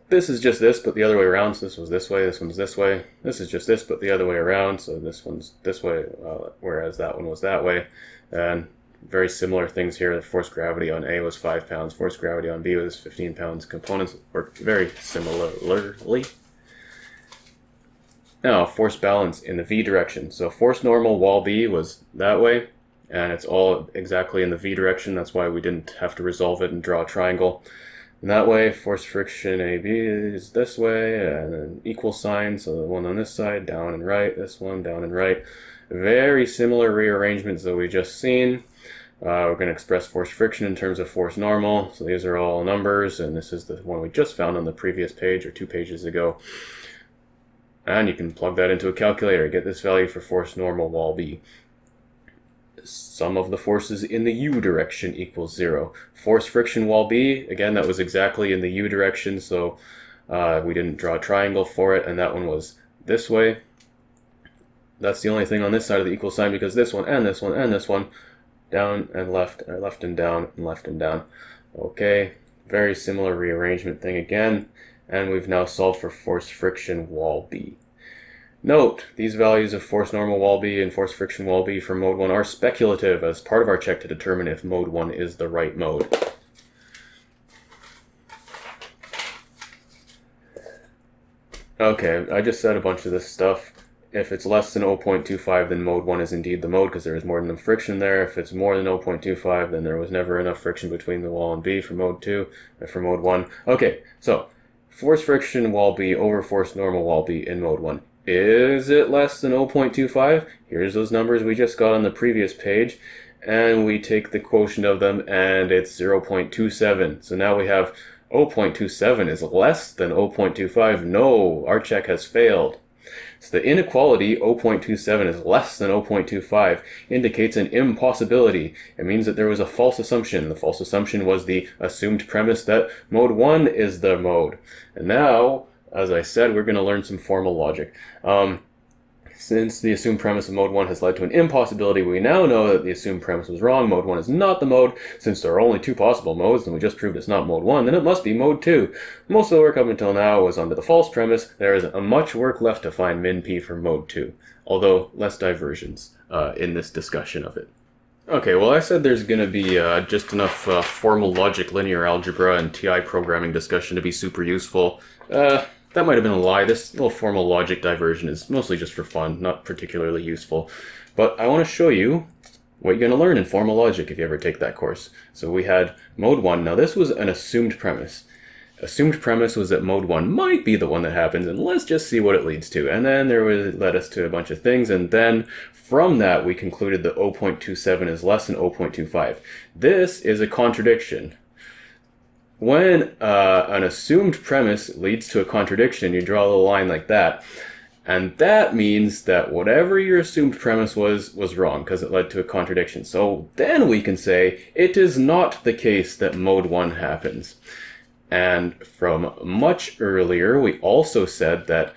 this is just this, but the other way around, so this was this way, this one's this way. This is just this, but the other way around, so this one's this way, whereas that one was that way. And very similar things here, the force gravity on A was 5 pounds, force gravity on B was 15 pounds. Components work very similarly. Now, force balance in the v direction. So force normal wall B was that way, and it's all exactly in the v direction. That's why we didn't have to resolve it and draw a triangle. And that way, force friction AB is this way, and an equal sign, so the one on this side, down and right, this one, down and right. Very similar rearrangements that we just seen. We're going to express force friction in terms of force normal. So these are all numbers, and this is the one we just found on the previous page, or 2 pages ago. And you can plug that into a calculator, get this value for force normal wall B. Sum of the forces in the U direction equals 0. Force friction wall B, again, that was exactly in the U direction, so we didn't draw a triangle for it, and that one was this way. That's the only thing on this side of the equal sign, because this one and this one and this one, down and left, left and down, and left and down. Okay, very similar rearrangement thing again. And we've now solved for force friction wall B. Note, these values of force normal wall B and force friction wall B for mode 1 are speculative as part of our check to determine if mode 1 is the right mode. Okay, I just said a bunch of this stuff. If it's less than 0.25, then mode 1 is indeed the mode because there is more than enough friction there. If it's more than 0.25, then there was never enough friction between the wall and B for mode 2 and for mode 1. Okay, so force friction wall B over force normal wall B in mode 1. Is it less than 0.25? Here's those numbers we just got on the previous page, and we take the quotient of them, and it's 0.27. So now we have 0.27 is less than 0.25. No, our check has failed. So the inequality 0.27 is less than 0.25 indicates an impossibility. It means that there was a false assumption. The false assumption was the assumed premise that mode 1 is the mode. And now, as I said, we're going to learn some formal logic. Since the assumed premise of mode 1 has led to an impossibility, we now know that the assumed premise was wrong. Mode 1 is not the mode. Since there are only 2 possible modes, and we just proved it's not mode 1, then it must be mode 2. Most of the work up until now was under the false premise. There is much work left to find min p for mode 2, although less diversions in this discussion of it. Okay, well, I said there's going to be just enough formal logic, linear algebra, and TI programming discussion to be super useful. That might have been a lie. This little formal logic diversion is mostly just for fun, not particularly useful. But I want to show you what you're going to learn in formal logic if you ever take that course. So we had mode 1. Now this was an assumed premise. Assumed premise was that mode 1 might be the one that happens, and let's just see what it leads to. And then there was, led us to a bunch of things, and then from that we concluded that 0.27 is less than 0.25. This is a contradiction. When an assumed premise leads to a contradiction, you draw a little line like that, and that means that whatever your assumed premise was wrong because it led to a contradiction. So then we can say it is not the case that mode 1 happens. And from much earlier, we also said that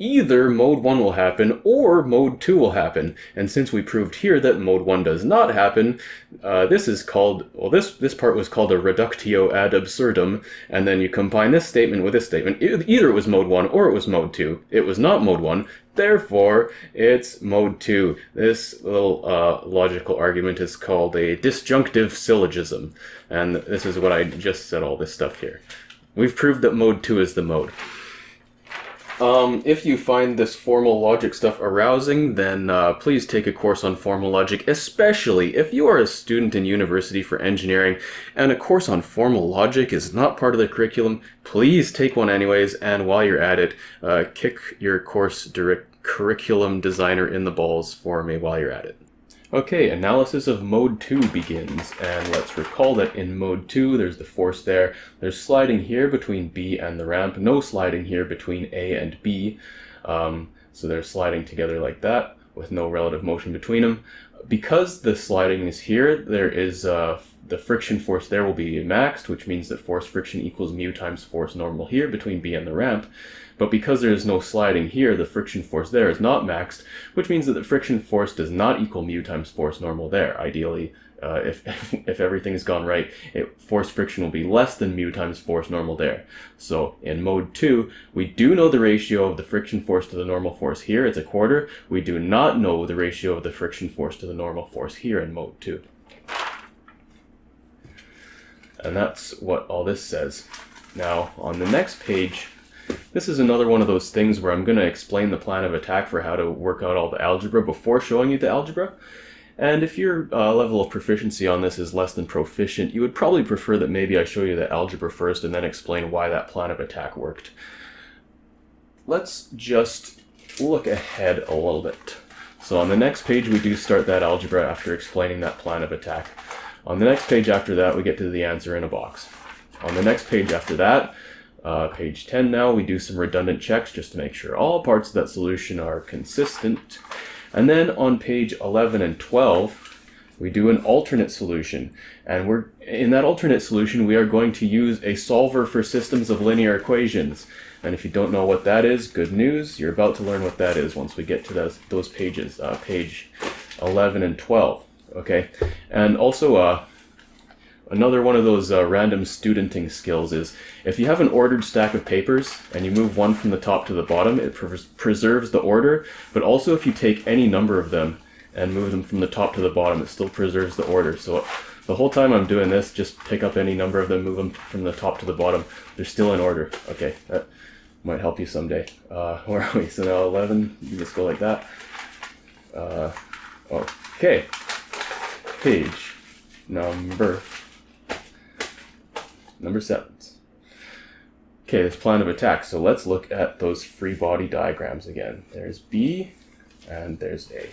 either mode 1 will happen or mode 2 will happen. And since we proved here that mode 1 does not happen, this is called, well, this part was called a reductio ad absurdum, and then you combine this statement with this statement. Either it was mode 1 or it was mode 2. It was not mode 1, therefore it's mode 2. This little logical argument is called a disjunctive syllogism, and this is what I just said, all this stuff here. We've proved that mode 2 is the mode. If you find this formal logic stuff arousing, then please take a course on formal logic, especially if you are a student in university for engineering and a course on formal logic is not part of the curriculum. Please take one anyways, and while you're at it, kick your course curriculum designer in the balls for me while you're at it. Okay, analysis of mode 2 begins, and let's recall that in mode 2 there's the force there, there's sliding here between B and the ramp, no sliding here between A and B, so they're sliding together like that with no relative motion between them. Because the sliding is here, there is the friction force there will be maxed, which means that force friction equals mu times force normal here between B and the ramp. But because there is no sliding here, the friction force there is not maxed, which means that the friction force does not equal mu times force normal there. Ideally, if everything's gone right, force friction will be less than mu times force normal there. So in mode 2, we do know the ratio of the friction force to the normal force here. It's a quarter. We do not know the ratio of the friction force to the normal force here in mode 2. And that's what all this says. Now, on the next page, this is another one of those things where I'm going to explain the plan of attack for how to work out all the algebra before showing you the algebra. And if your level of proficiency on this is less than proficient, you would probably prefer that maybe I show you the algebra first and then explain why that plan of attack worked. Let's just look ahead a little bit. So on the next page, we do start that algebra after explaining that plan of attack. On the next page after that, we get to the answer in a box. On the next page after that, page 10 now, we do some redundant checks just to make sure all parts of that solution are consistent. And then on page 11 and 12, we do an alternate solution. And in that alternate solution, we are going to use a solver for systems of linear equations. And if you don't know what that is, good news, you're about to learn what that is once we get to those pages, page 11 and 12. Okay, and also another one of those random studenting skills is if you have an ordered stack of papers and you move one from the top to the bottom, it preserves the order, but also if you take any number of them and move them from the top to the bottom, it still preserves the order. So the whole time I'm doing this, just pick up any number of them, move them from the top to the bottom, they're still in order. Okay, that might help you someday. Where are we? So now 11, you just go like that. Okay, page number 7. Okay, this plan of attack. So let's look at those free body diagrams again. There's B and there's A.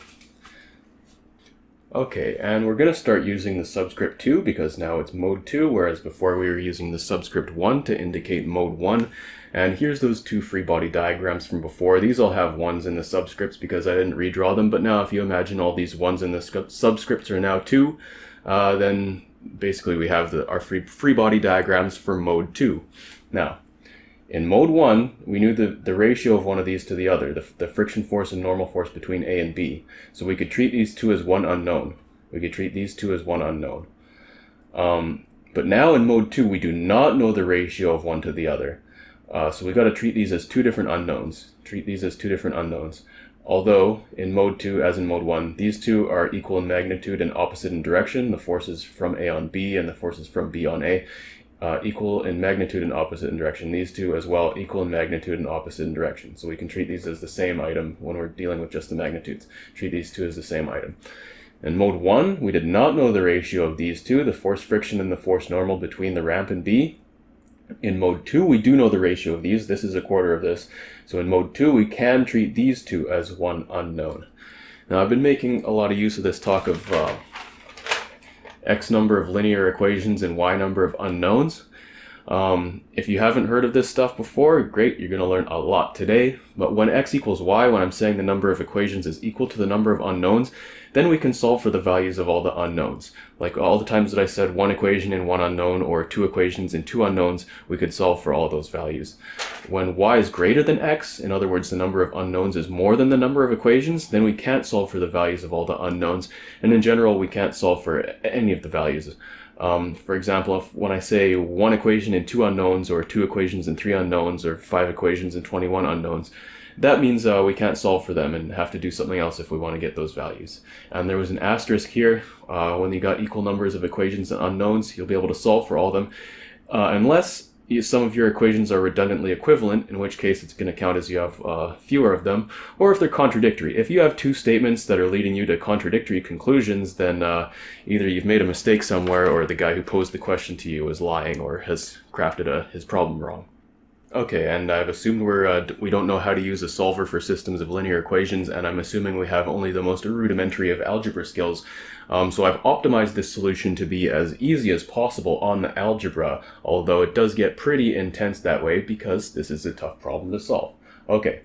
Okay, and we're going to start using the subscript 2 because now it's mode 2, whereas before we were using the subscript 1 to indicate mode 1. And here's those two free body diagrams from before. These all have 1s in the subscripts because I didn't redraw them, but now if you imagine all these 1s in the subscripts are now 2, then basically we have our free body diagrams for mode 2. Now, in mode 1, we knew the ratio of one of these to the other, the friction force and normal force between A and B. So we could treat these two as one unknown. But now in mode 2, we do not know the ratio of one to the other. So we've got to treat these as two different unknowns. Although, in mode 2, as in mode 1, these two are equal in magnitude and opposite in direction, the forces from A on B and the forces from B on A. Equal in magnitude and opposite in direction. These two as well, equal in magnitude and opposite in direction. So we can treat these as the same item when we're dealing with just the magnitudes. Treat these two as the same item. In mode 1, we did not know the ratio of these two, the force friction and the force normal between the ramp and B. In mode 2, we do know the ratio of these. This is a quarter of this. So in mode 2, we can treat these two as one unknown. Now, I've been making a lot of use of this talk of X number of linear equations and Y number of unknowns. If you haven't heard of this stuff before, great, you're going to learn a lot today. But when X equals Y, when I'm saying the number of equations is equal to the number of unknowns, then we can solve for the values of all the unknowns. Like all the times that I said one equation and one unknown or two equations and two unknowns, we could solve for all those values. When Y is greater than X, in other words, the number of unknowns is more than the number of equations, then we can't solve for the values of all the unknowns. And in general, we can't solve for any of the values. For example, when I say one equation and two unknowns, or two equations and three unknowns, or five equations and 21 unknowns, that means we can't solve for them and have to do something else if we want to get those values. And there was an asterisk here. When you got equal numbers of equations and unknowns, you'll be able to solve for all of them, unless some of your equations are redundantly equivalent, in which case it's going to count as you have fewer of them, or if they're contradictory. If you have two statements that are leading you to contradictory conclusions, then either you've made a mistake somewhere, or the guy who posed the question to you is lying or has crafted his problem wrong. Okay, and I've assumed we don't know how to use a solver for systems of linear equations, and I'm assuming we have only the most rudimentary of algebra skills. So I've optimized this solution to be as easy as possible on the algebra, although it does get pretty intense that way because this is a tough problem to solve. Okay,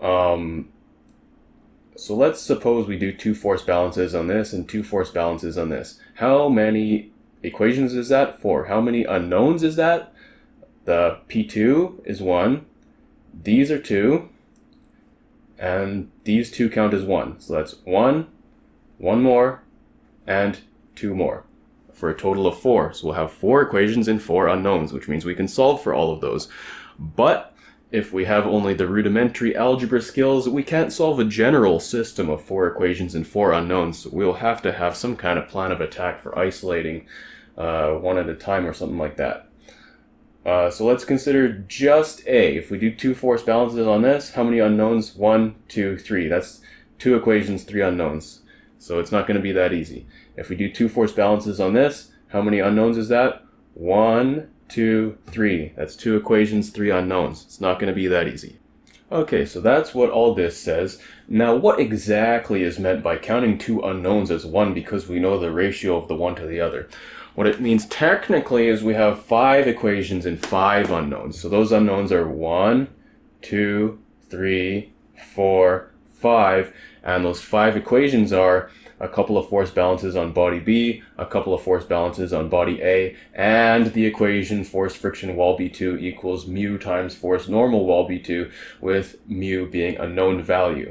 so let's suppose we do two force balances on this and two force balances on this. How many equations is that for? How many unknowns is that? The P2 is 1, these are 2, and these two count as 1. So that's 1, 1 more, and 2 more, for a total of 4. So we'll have 4 equations and 4 unknowns, which means we can solve for all of those. But if we have only the rudimentary algebra skills, we can't solve a general system of 4 equations and 4 unknowns. So we'll have to have some kind of plan of attack for isolating one at a time or something like that. So let's consider just A. If we do two force balances on this, how many unknowns? 1, 2, 3. That's 2 equations, 3 unknowns. So it's not going to be that easy. If we do two force balances on this, how many unknowns is that? 1, 2, 3. That's 2 equations, 3 unknowns. It's not going to be that easy. Okay, so that's what all this says. Now, what exactly is meant by counting 2 unknowns as 1 because we know the ratio of the one to the other? What it means technically is we have 5 equations and 5 unknowns. So those unknowns are 1, 2, 3, 4, 5, and those 5 equations are a couple of force balances on body B, a couple of force balances on body A, and the equation force friction wall B2 equals mu times force normal wall B2, with mu being a known value.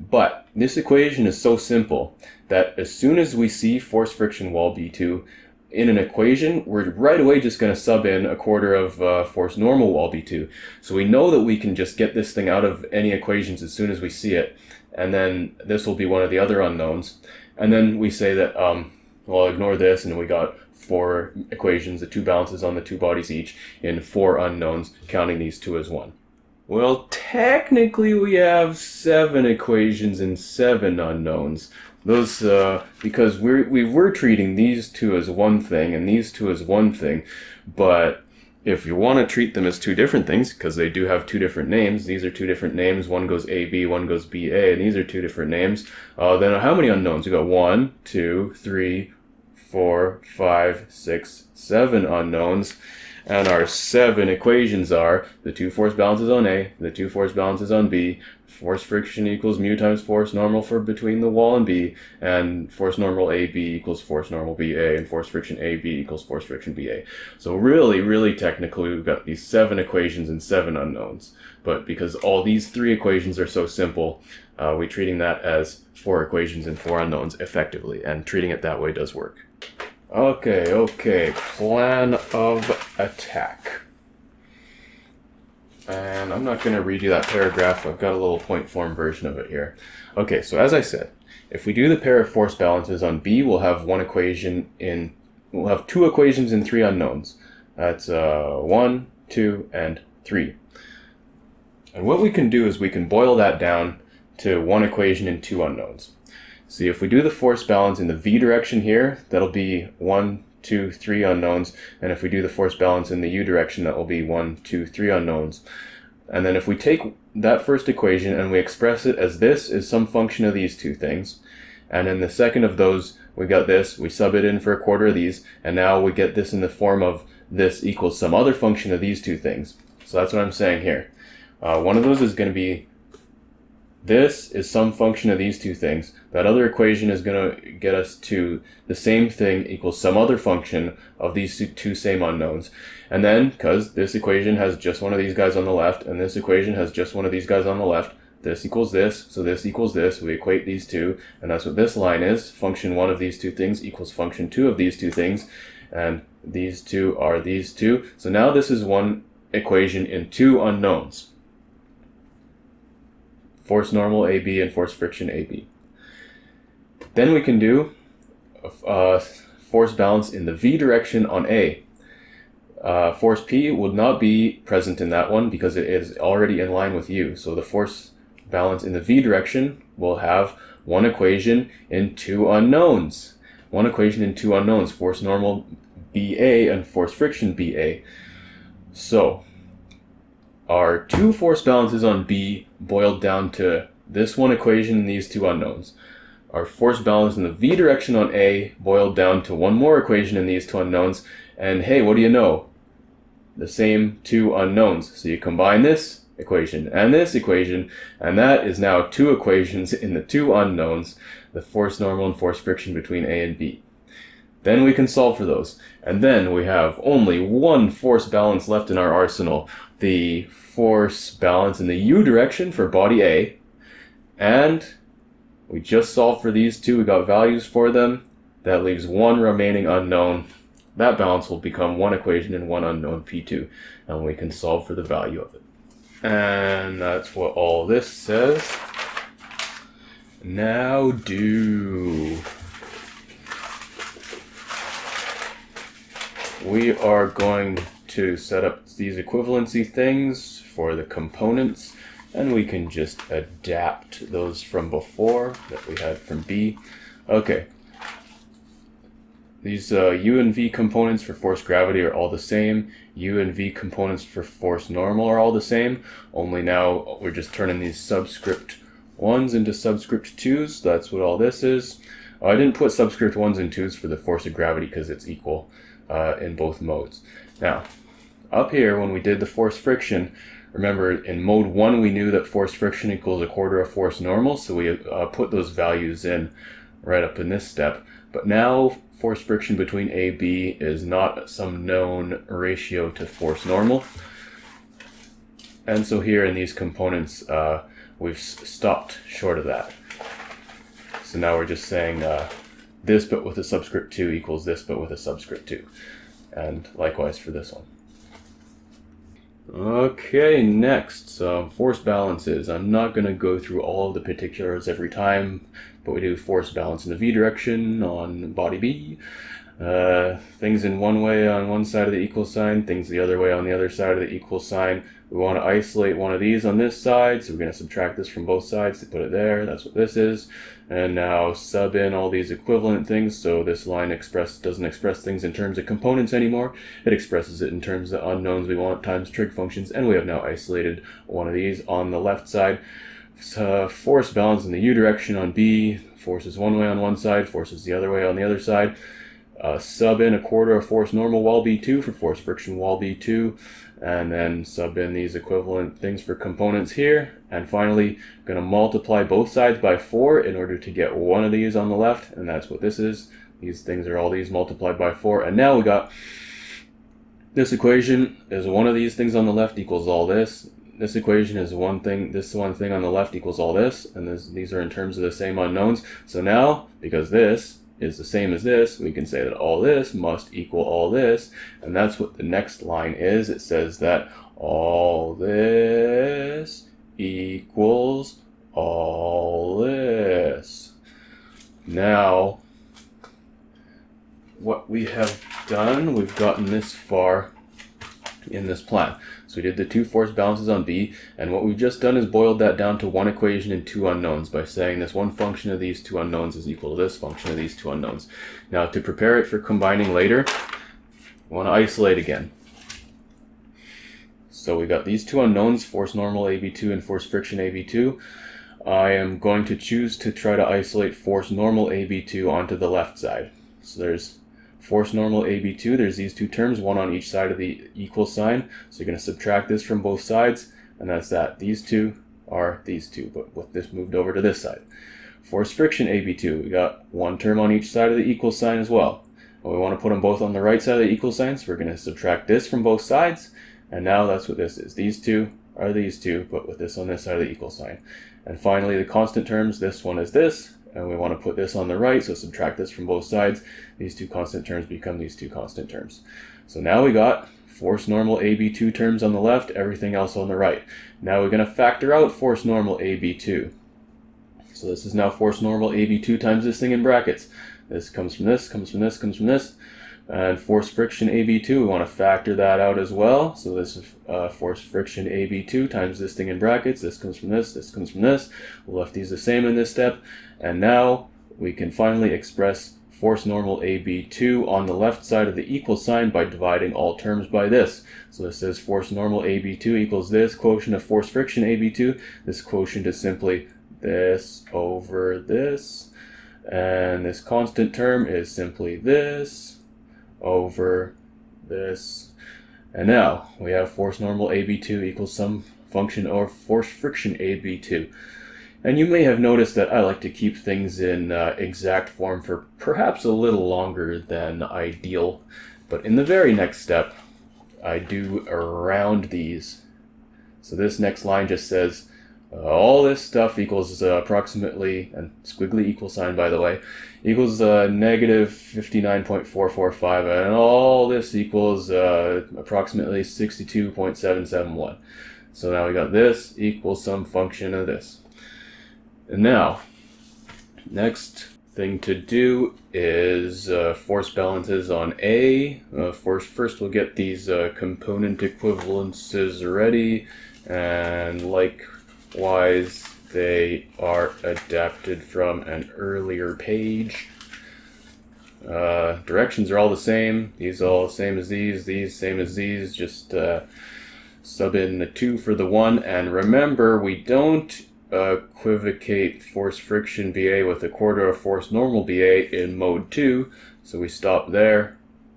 But this equation is so simple that as soon as we see force friction wall B2 in an equation, we're right away just going to sub in a quarter of force normal wall B2. So we know that we can just get this thing out of any equations as soon as we see it. And then this will be one of the other unknowns. And then we say that, well, ignore this, and we got 4 equations, the 2 balances on the 2 bodies each, in 4 unknowns, counting these 2 as 1. Well, technically we have 7 equations and 7 unknowns. Those, because we were treating these 2 as one thing and these 2 as one thing, but if you want to treat them as 2 different things, because they do have 2 different names, these are 2 different names, one goes AB, one goes BA, and these are 2 different names, then how many unknowns? We've got 1, 2, 3, 4, 5, 6, 7 unknowns, and our 7 equations are the 2 force balances on A, the 2 force balances on B, force friction equals mu times force normal for between the wall and B, and force normal AB equals force normal BA, and force friction AB equals force friction BA. So really, really technically we've got these 7 equations and 7 unknowns. But because all these 3 equations are so simple, we're treating that as 4 equations and 4 unknowns effectively, and treating it that way does work. Okay, okay, plan of attack. And I'm not going to redo that paragraph, I've got a little point form version of it here. Okay, so as I said, if we do the pair of force balances on B, we'll have 2 equations and 3 unknowns. That's 1, 2, and 3. And what we can do is we can boil that down to 1 equation and 2 unknowns. See, if we do the force balance in the V direction here, that'll be 1, 2, 3 unknowns, and if we do the force balance in the U direction, that will be 1, 2, 3 unknowns. And then if we take that first equation and we express it as this is some function of these 2 things, and in the second of those we got this, we sub it in for a quarter of these, and now we get this in the form of this equals some other function of these 2 things. So that's what I'm saying here. One of those is going to be this is some function of these 2 things. That other equation is going to get us to the same thing equals some other function of these 2 same unknowns. And then, because this equation has just one of these guys on the left, and this equation has just one of these guys on the left, this equals this, so this equals this, we equate these 2, and that's what this line is. Function 1 of these 2 things equals function 2 of these 2 things, and these 2 are these 2. So now this is 1 equation in 2 unknowns. Force normal AB and force friction AB. Then we can do force balance in the V direction on A. Force P would not be present in that one because it is already in line with U. So the force balance in the V direction will have 1 equation and 2 unknowns. 1 equation and 2 unknowns, force normal BA and force friction BA. So our two force balances on B boiled down to this one equation and these two unknowns. Our force balance in the V direction on A boiled down to one more equation and these two unknowns. And hey, what do you know? The same two unknowns. So you combine this equation and this equation, and that is now two equations in the two unknowns, the force normal and force friction between A and B. Then we can solve for those. And then we have only one force balance left in our arsenal, the force balance in the U direction for body A. And we just solved for these two. We got values for them. That leaves one remaining unknown. That balance will become one equation and one unknown, P2. And we can solve for the value of it. And that's what all this says. Now do... we are going to set up these equivalency things for the components, and we can just adapt those from before that we had from B. Okay. These U and V components for force gravity are all the same. U and V components for force normal are all the same, only now we're just turning these subscript 1s into subscript 2s. That's what all this is. Oh, I didn't put subscript 1s and 2s for the force of gravity because it's equal. In both modes. Now, up here when we did the force friction, remember in mode 1 we knew that force friction equals a quarter of force normal, so we put those values in right up in this step. But now force friction between A and B is not some known ratio to force normal. And so here in these components we've stopped short of that. So now we're just saying this but with a subscript 2 equals this but with a subscript 2. And likewise for this one. Okay, next, so force balances. I'm not going to go through all of the particulars every time, but we do force balance in the V direction on body B. Things in one way on one side of the equal sign, things the other way on the other side of the equal sign. We want to isolate one of these on this side, so we're going to subtract this from both sides to put it there. That's what this is. And now sub in all these equivalent things, so this line doesn't express things in terms of components anymore. It expresses it in terms of the unknowns we want times trig functions, and we have now isolated one of these on the left side. So force balance in the U direction on B, forces one way on one side, forces the other way on the other side. Sub in a quarter of force normal wall B2 for force friction wall B2, and then sub in these equivalent things for components here, and finally going to multiply both sides by 4 in order to get one of these on the left, and that's what this is. These things are all these multiplied by 4, and now we got this equation is one of these things on the left equals all this. This equation is one thing, this one thing on the left equals all this, and these are in terms of the same unknowns. So now, because this is the same as this, we can say that all this must equal all this, and that's what the next line is. It says that all this equals all this. Now, what we have done, we've gotten this far in this plan. So we did the two force balances on B, and what we've just done is boiled that down to one equation and two unknowns by saying this one function of these two unknowns is equal to this function of these two unknowns. Now to prepare it for combining later, we want to isolate again. So we got these two unknowns, force normal AB2 and force friction AB2. I am going to choose to try to isolate force normal AB2 onto the left side. So there's force normal AB2, there's these two terms, one on each side of the equal sign, so you're going to subtract this from both sides, and that's that. These two are these two, but with this moved over to this side. Force friction AB2, we got one term on each side of the equal sign as well. And we want to put them both on the right side of the equal sign, so we're going to subtract this from both sides, and now that's what this is. These two are these two, but with this on this side of the equal sign. And finally, the constant terms, this one is this, and we want to put this on the right, so subtract this from both sides. These two constant terms become these two constant terms. So now we got force normal AB2 terms on the left, everything else on the right. Now we're going to factor out force normal AB2. So this is now force normal AB2 times this thing in brackets. This comes from this, comes from this, comes from this. And force friction AB2, we want to factor that out as well. So this is force friction AB2 times this thing in brackets. This comes from this, this comes from this. We'll left these the same in this step. And now we can finally express Force normal AB2 on the left side of the equal sign by dividing all terms by this. So this is force normal AB2 equals this quotient of force friction AB2. This quotient is simply this over this. And this constant term is simply this over this. And now we have force normal AB2 equals some function of force friction AB2. And you may have noticed that I like to keep things in exact form for perhaps a little longer than ideal, but in the very next step, I do round these. So this next line just says, all this stuff equals approximately, and squiggly equal sign by the way, equals negative 59.445, and all this equals approximately 62.771. So now we got this equals some function of this. And now, next thing to do is force balances on A. First we'll get these component equivalences ready, and likewise they are adapted from an earlier page. Directions are all the same. These all the same as these same as these, just sub in the 2 for the 1, and remember we don't equivocate force friction BA with a quarter of force normal BA in mode 2, so we stop there.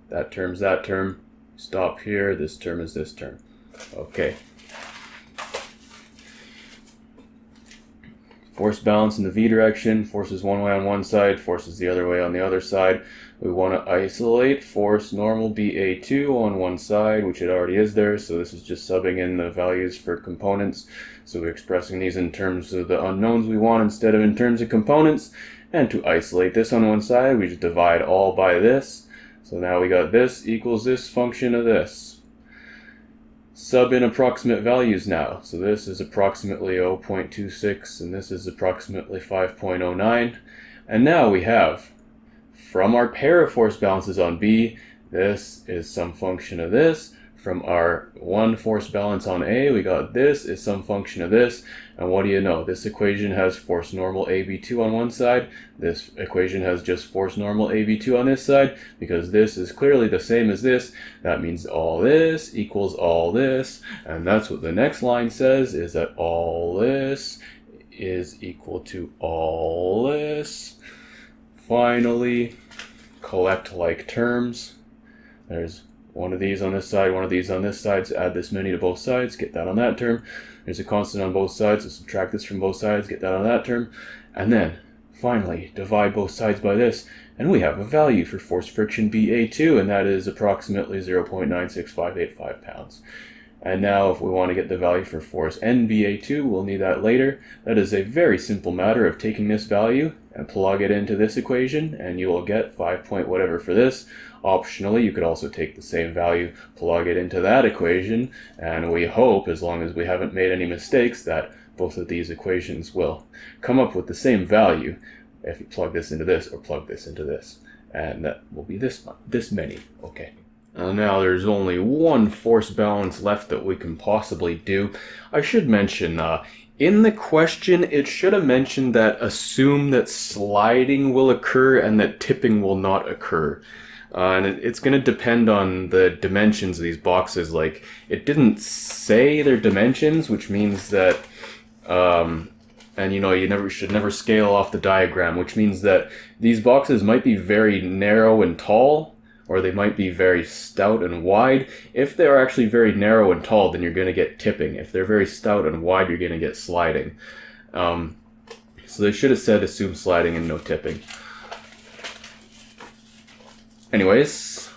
That term's that term. Stop here. This term is this term. Okay. Force balance in the V direction. Force is one way on one side. Force is the other way on the other side. We want to isolate force normal BA2 on one side, which it already is there, so this is just subbing in the values for components. So we're expressing these in terms of the unknowns we want instead of in terms of components. And to isolate this on one side, we just divide all by this. So now we got this equals this function of this. Sub in approximate values now. So this is approximately 0.26, and this is approximately 5.09. And now we have, from our pair of force balances on B, this is some function of this. From our one force balance on A, we got this is some function of this. And what do you know? This equation has force normal AB2 on one side. This equation has just force normal AB2 on this side. Because this is clearly the same as this, that means all this equals all this. And that's what the next line says, is that all this is equal to all this. Finally, collect like terms. There's one of these on this side, one of these on this side, so add this many to both sides, get that on that term. There's a constant on both sides, so subtract this from both sides, get that on that term. And then, finally, divide both sides by this, and we have a value for force friction BA2, and that is approximately 0.96585 pounds. And now if we want to get the value for force NBA2, we'll need that later. That is a very simple matter of taking this value and plug it into this equation, and you will get 5 point whatever for this. Optionally, you could also take the same value, plug it into that equation, and we hope, as long as we haven't made any mistakes, that both of these equations will come up with the same value if you plug this into this or plug this into this. And that will be this many. Okay. Now there's only one force balance left that we can possibly do. I should mention, in the question, it should have mentioned that assume that sliding will occur and that tipping will not occur. And it's going to depend on the dimensions of these boxes. Like, it didn't say their dimensions, which means that, and you know, you should never scale off the diagram, which means that these boxes might be very narrow and tall, or they might be very stout and wide. If they're actually very narrow and tall, then you're going to get tipping. If they're very stout and wide, you're going to get sliding. So they should have said assume sliding and no tipping. Anyways,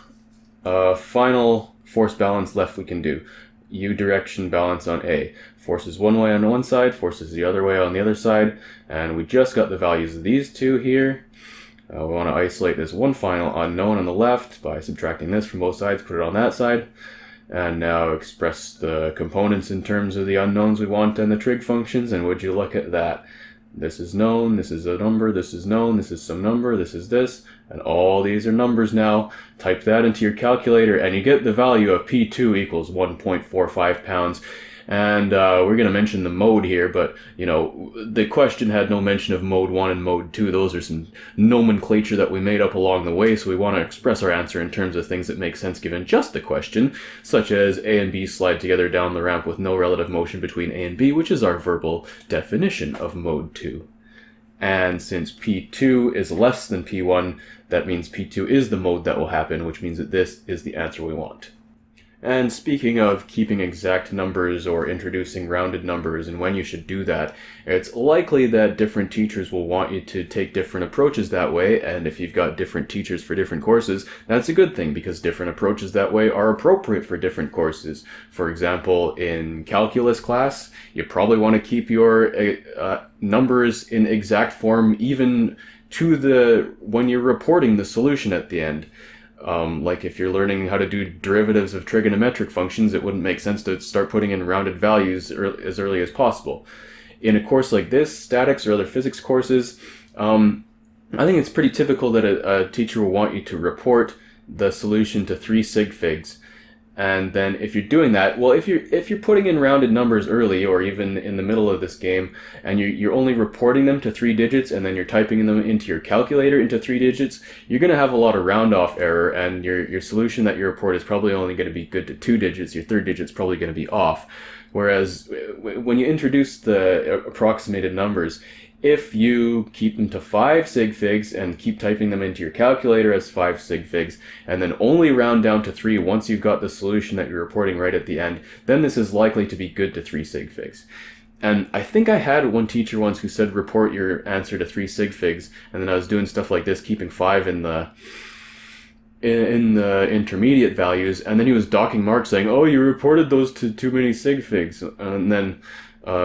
final force balance left we can do. U direction balance on A. Force is one way on one side, force is the other way on the other side, and we just got the values of these two here. We want to isolate this one final unknown on the left by subtracting this from both sides, put it on that side, and now express the components in terms of the unknowns we want and the trig functions, and would you look at that. This is known, this is a number, this is known, this is some number, this is this, and all these are numbers now. Type that into your calculator, and you get the value of P2 equals 1.45 pounds. And we're going to mention the mode here, but, you know, the question had no mention of mode 1 and mode 2. Those are some nomenclature that we made up along the way, so we want to express our answer in terms of things that make sense given just the question, such as A and B slide together down the ramp with no relative motion between A and B, which is our verbal definition of mode 2. And since P2 is less than P1, that means P2 is the mode that will happen, which means that this is the answer we want. And speaking of keeping exact numbers or introducing rounded numbers and when you should do that, it's likely that different teachers will want you to take different approaches that way, and if you've got different teachers for different courses, that's a good thing because different approaches that way are appropriate for different courses. For example, in calculus class, you probably want to keep your numbers in exact form even to the when you're reporting the solution at the end. Like if you're learning how to do derivatives of trigonometric functions, it wouldn't make sense to start putting in rounded values as early as possible. In a course like this, statics or other physics courses, I think it's pretty typical that a teacher will want you to report the solution to 3 sig figs. And then if you're doing that, well, if you're putting in rounded numbers early or even in the middle of this game, and you're only reporting them to 3 digits and then you're typing them into your calculator into 3 digits, you're going to have a lot of round-off error, and your solution that you report is probably only going to be good to 2 digits. Your third digit's probably going to be off. Whereas when you introduce the approximated numbers, if you keep them to 5 sig figs and keep typing them into your calculator as 5 sig figs, and then only round down to 3 once you've got the solution that you're reporting right at the end, then this is likely to be good to 3 sig figs. And I think I had one teacher once who said report your answer to 3 sig figs, and then I was doing stuff like this, keeping 5 in the intermediate values, and then he was docking marks saying, oh, you reported those to too many sig figs, and then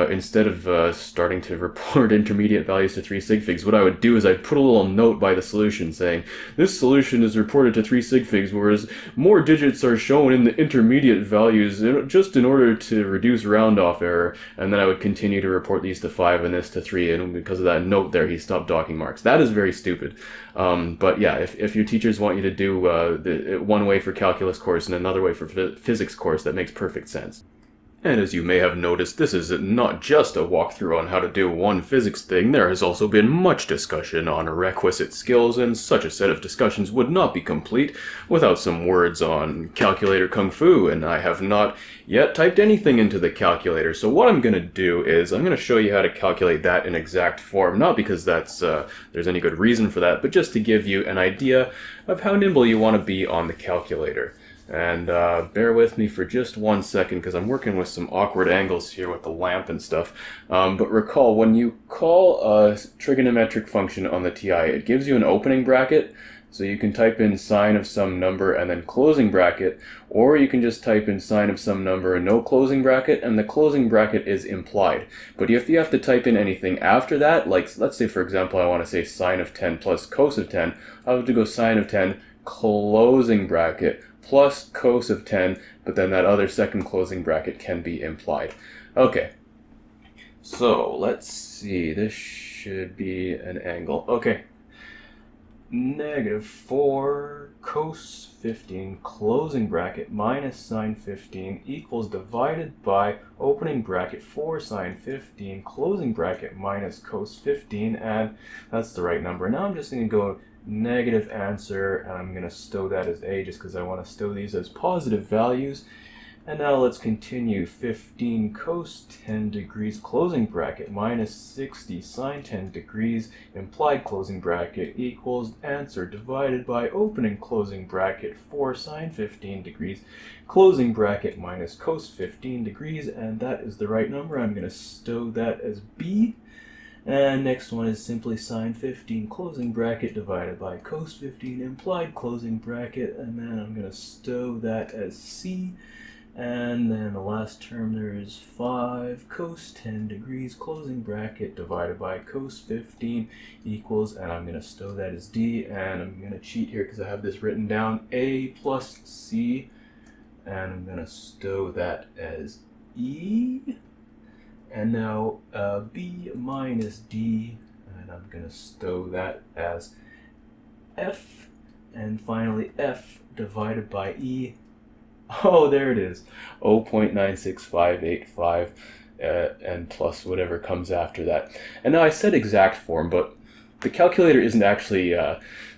instead of starting to report intermediate values to 3 sig figs, what I would do is I'd put a little note by the solution saying, this solution is reported to 3 sig figs, whereas more digits are shown in the intermediate values just in order to reduce round-off error, and then I would continue to report these to 5 and this to 3, and because of that note there, he stopped docking marks. That is very stupid. But yeah, if your teachers want you to do one way for calculus course and another way for physics course, that makes perfect sense. And as you may have noticed, this is not just a walkthrough on how to do one physics thing. There has also been much discussion on requisite skills, and such a set of discussions would not be complete without some words on calculator kung fu, and I have not yet typed anything into the calculator. So what I'm going to do is I'm going to show you how to calculate that in exact form, not because that's there's any good reason for that, but just to give you an idea of how nimble you want to be on the calculator. And bear with me for just one second because I'm working with some awkward angles here with the lamp and stuff. But recall, when you call a trigonometric function on the TI, it gives you an opening bracket. So you can type in sine of some number and then closing bracket, or you can just type in sine of some number and no closing bracket, and the closing bracket is implied. But if you have to type in anything after that, like let's say for example I want to say sine of 10 plus cos of 10, I have to go sine of 10 closing bracket plus cos of 10, but then that other second closing bracket can be implied. Okay, so let's see, this should be an angle. Okay, -4 cos 15 closing bracket minus sine 15 equals divided by opening bracket 4 sine 15 closing bracket minus cos 15, and that's the right number. Now I'm just going to go negative answer, and I'm going to stow that as A just because I want to stow these as positive values. And now let's continue. 15 cos 10 degrees closing bracket minus 60 sine 10 degrees implied closing bracket equals answer divided by opening closing bracket 4 sine 15 degrees closing bracket minus cos 15 degrees, and that is the right number. I'm going to stow that as B. And next one is simply sine 15 closing bracket divided by cos 15 implied closing bracket, and then I'm going to stow that as C. And then the last term there is 5 cos 10 degrees closing bracket divided by cos 15 equals, and I'm going to stow that as D, and I'm going to cheat here because I have this written down, A plus C, and I'm going to stow that as E. And now B minus D, and I'm going to stow that as F. And finally F divided by E, Oh, there it is. 0.96585 and plus whatever comes after that. And now I said exact form, but the calculator isn't actually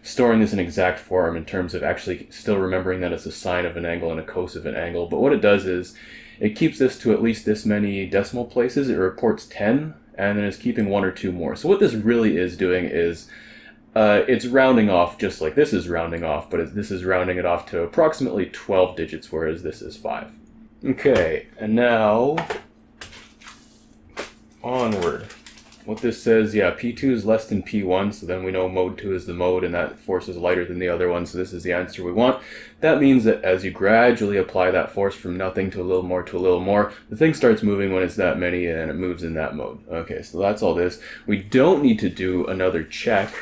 storing this in exact form in terms of actually still remembering that it's a sine of an angle and a cos of an angle. But what it does is it keeps this to at least this many decimal places. It reports 10 and then it's keeping one or two more. So what this really is doing is it's rounding off, just like this is rounding off, but this is rounding it off to approximately 12 digits, whereas this is 5. Okay, and now onward. What this says, yeah, P2 is less than P1, so then we know mode 2 is the mode, and that force is lighter than the other one, so this is the answer we want. That means that as you gradually apply that force from nothing to a little more to a little more, the thing starts moving when it's that many, and it moves in that mode. Okay, so that's all this. We don't need to do another check,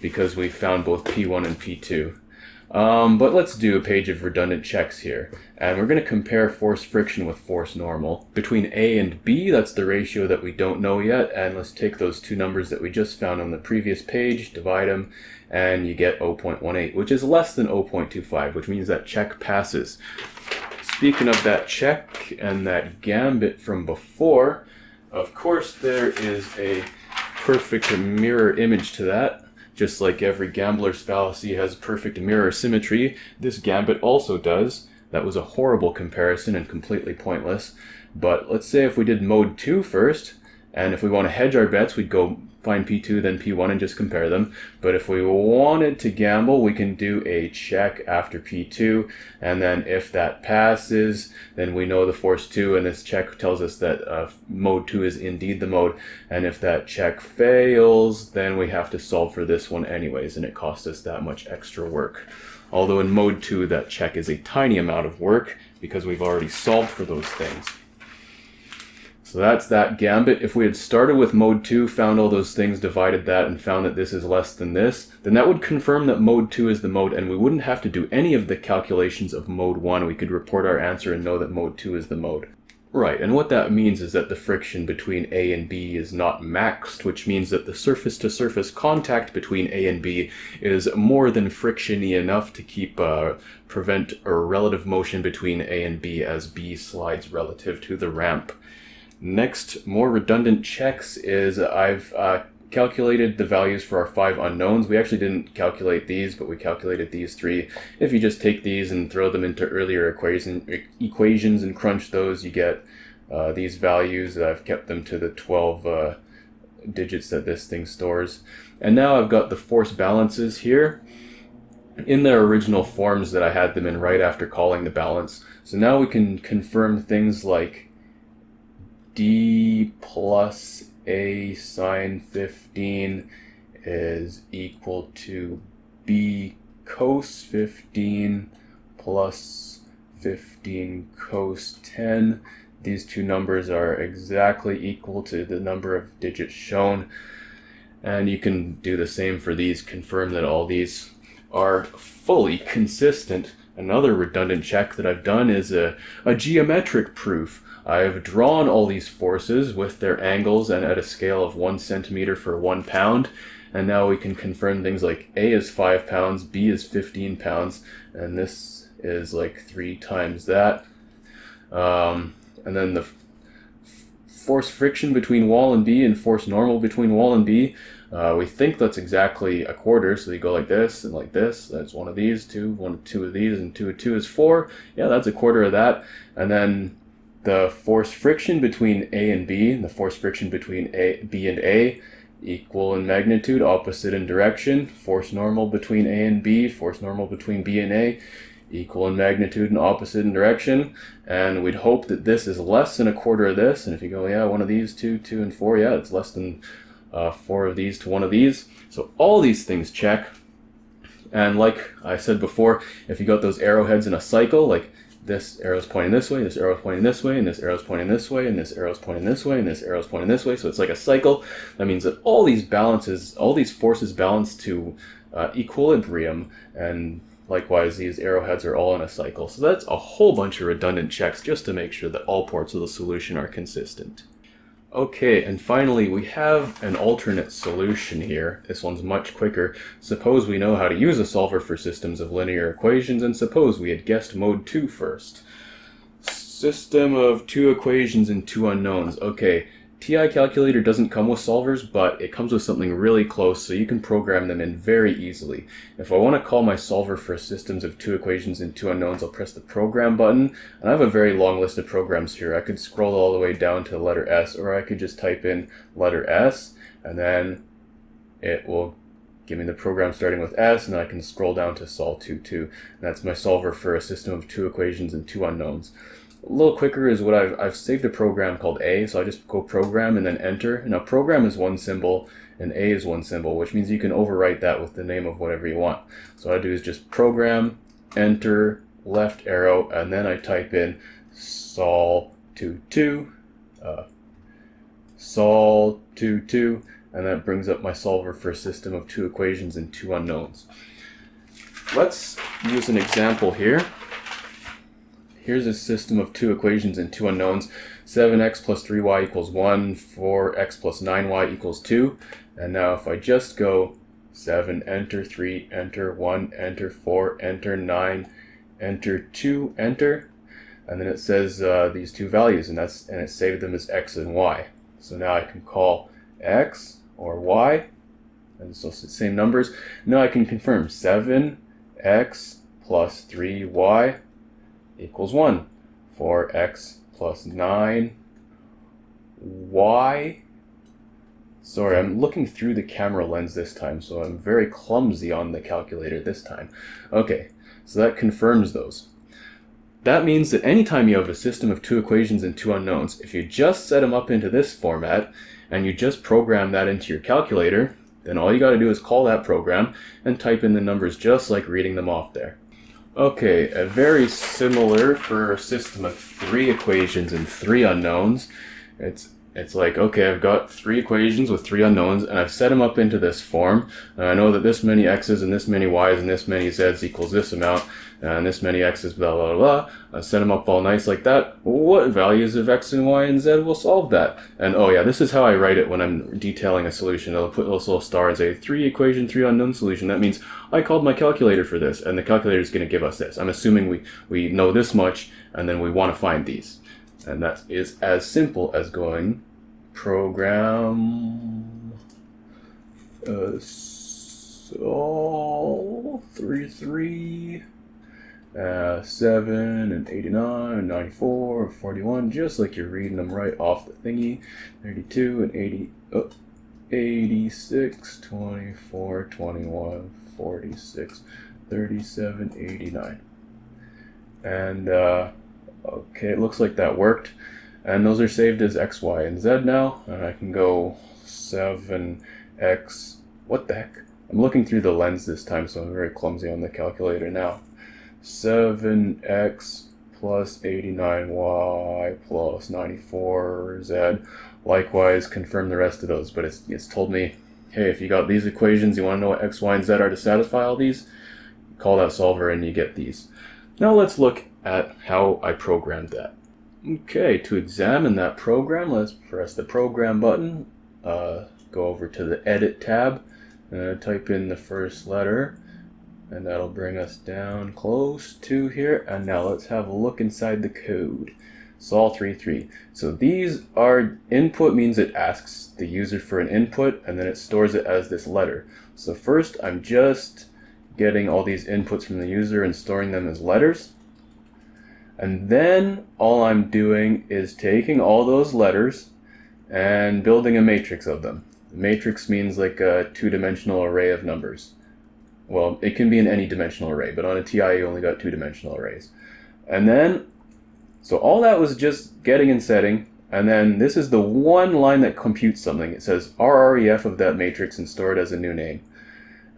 because we found both P1 and P2. But let's do a page of redundant checks here. And we're going to compare force friction with force normal. Between A and B, that's the ratio that we don't know yet. And let's take those two numbers that we just found on the previous page, divide them, and you get 0.18, which is less than 0.25, which means that check passes. Speaking of that check and that gambit from before, of course there is a perfect mirror image to that. Just like every gambler's fallacy has perfect mirror symmetry, this gambit also does. That was a horrible comparison and completely pointless. But let's say if we did mode 2 first, and if we want to hedge our bets, we'd go find P2, then P1, and just compare them. But if we wanted to gamble, we can do a check after P2, and then if that passes, then we know the force 2, and this check tells us that mode 2 is indeed the mode, and if that check fails, then we have to solve for this one anyways, and it cost us that much extra work. Although in mode 2, that check is a tiny amount of work, because we've already solved for those things. So that's that gambit. If we had started with mode 2, found all those things, divided that, and found that this is less than this, then that would confirm that mode 2 is the mode, and we wouldn't have to do any of the calculations of mode 1. We could report our answer and know that mode 2 is the mode. Right, and what that means is that the friction between A and B is not maxed, which means that the surface-to-surface contact between A and B is more than friction-y enough to keep prevent a relative motion between A and B as B slides relative to the ramp. Next, more redundant checks is I've calculated the values for our 5 unknowns. We actually didn't calculate these, but we calculated these 3. If you just take these and throw them into earlier equations and crunch those, you get these values. I've kept them to the 12 digits that this thing stores. And now I've got the force balances here in their original forms that I had them in right after calling the balance. So now we can confirm things like D plus A sine 15 is equal to B cos 15 plus 15 cos 10. These two numbers are exactly equal to the number of digits shown. And you can do the same for these, confirm that all these are fully consistent. Another redundant check that I've done is a geometric proof. I've drawn all these forces with their angles and at a scale of 1 centimeter for 1 pound, and now we can confirm things like A is 5 pounds, B is 15 pounds, and this is like 3 times that. And then the force friction between wall and B and force normal between wall and B, we think that's exactly a quarter, so you go like this and like this. That's one of these, two, one, two of these, and two of two is 4. Yeah, that's a quarter of that. And then the force friction between A and B, and the force friction between B and A, equal in magnitude, opposite in direction. Force normal between A and B, force normal between B and A, equal in magnitude and opposite in direction. And we'd hope that this is less than a quarter of this. And if you go, yeah, one of these, two, two, and 4, yeah, it's less than 4 of these to 1 of these. So all these things check. And like I said before, if you got those arrowheads in a cycle, like this arrow's pointing this way, this arrow's pointing this way, and this arrow's pointing this way, and this arrow's pointing this way, and this arrow's pointing this way. So it's like a cycle. That means that all these balances, all these forces balance to equilibrium, and likewise these arrowheads are all in a cycle. So that's a whole bunch of redundant checks just to make sure that all parts of the solution are consistent. Okay, and finally we have an alternate solution here. This one's much quicker. Suppose we know how to use a solver for systems of linear equations, and suppose we had guessed mode 2 first. System of two equations and two unknowns. Okay, TI Calculator doesn't come with solvers, but it comes with something really close, so you can program them in very easily. If I want to call my solver for systems of two equations and two unknowns, I'll press the program button, and I have a very long list of programs here. I could scroll all the way down to the letter S, or I could just type in letter S, and then it will give me the program starting with S, and I can scroll down to Sol22. And that's my solver for a system of two equations and two unknowns. A little quicker is what I've saved a program called A, so I just go program and then enter. Now program is one symbol and A is one symbol, which means you can overwrite that with the name of whatever you want. So what I do is just program, enter, left arrow, and then I type in Sol22, and that brings up my solver for a system of two equations and two unknowns. Let's use an example here. Here's a system of two equations and two unknowns. 7x plus 3y equals 1, 4x plus 9y equals 2. And now if I just go 7, enter, 3, enter, 1, enter, 4, enter, 9, enter, 2, enter. And then it says these two values, and it saved them as x and y. So now I can call x or y, and so it's the same numbers. Now I can confirm 7x plus 3y equals 1, 4x plus 9y, sorry, I'm looking through the camera lens this time, so I'm very clumsy on the calculator this time. Okay, so that confirms those. That means that anytime you have a system of two equations and two unknowns, if you just set them up into this format, and you just program that into your calculator, then all you got to do is call that program and type in the numbers just like reading them off there. Okay, a very similar for a system of three equations and three unknowns. It's like, okay, I've got three equations with three unknowns, and I've set them up into this form, and I know that this many x's and this many y's and this many z's equals this amount, and this many x's, blah, blah, blah. I set them up all nice like that. What values of x and y and z will solve that? And oh yeah, this is how I write it when I'm detailing a solution. I'll put this little star and say, three equation, three unknown solution. That means I called my calculator for this, and the calculator is going to give us this. I'm assuming we know this much, and then we want to find these. And that is as simple as going program sol 33 7 and 89 and 94 and 41, just like you're reading them right off the thingy. 32 and 86 24 21 46 37 89 and okay, it looks like that worked, and those are saved as x, y, and z now, and I can go 7x, what the heck? I'm looking through the lens this time, so I'm very clumsy on the calculator now. 7x plus 89y plus 94z, likewise confirm the rest of those, but it's told me, hey, if you got these equations, you want to know what x, y, and z are to satisfy all these, call that solver and you get these. Now let's look at how I programmed that. Okay, to examine that program, let's press the program button, go over to the edit tab, and type in the first letter, and that'll bring us down close to here, and now let's have a look inside the code. Sol33. So these are input, means it asks the user for an input, and then it stores it as this letter. So first I'm just getting all these inputs from the user and storing them as letters. And then all I'm doing is taking all those letters and building a matrix of them. A matrix means like a two-dimensional array of numbers. Well, it can be in any dimensional array, but on a TI you only got two-dimensional arrays. And then, so all that was just getting and setting, and then this is the one line that computes something. It says RREF of that matrix and store it as a new name.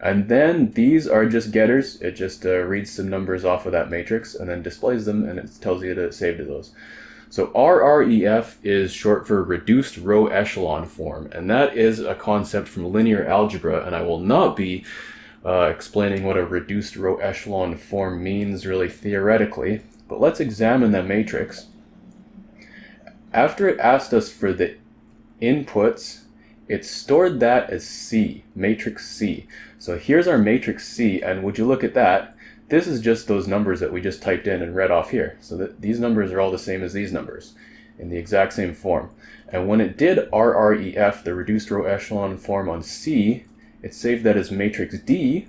And then these are just getters. It just reads some numbers off of that matrix and then displays them, and it tells you to save to those. So RREF is short for reduced row echelon form, and that is a concept from linear algebra, and I will not be explaining what a reduced row echelon form means really theoretically, but let's examine that matrix. After it asked us for the inputs, it stored that as C, matrix C. So here's our matrix C, and would you look at that, this is just those numbers that we just typed in and read off here. So that these numbers are all the same as these numbers in the exact same form. And when it did RREF, the reduced row echelon form on C, it saved that as matrix D.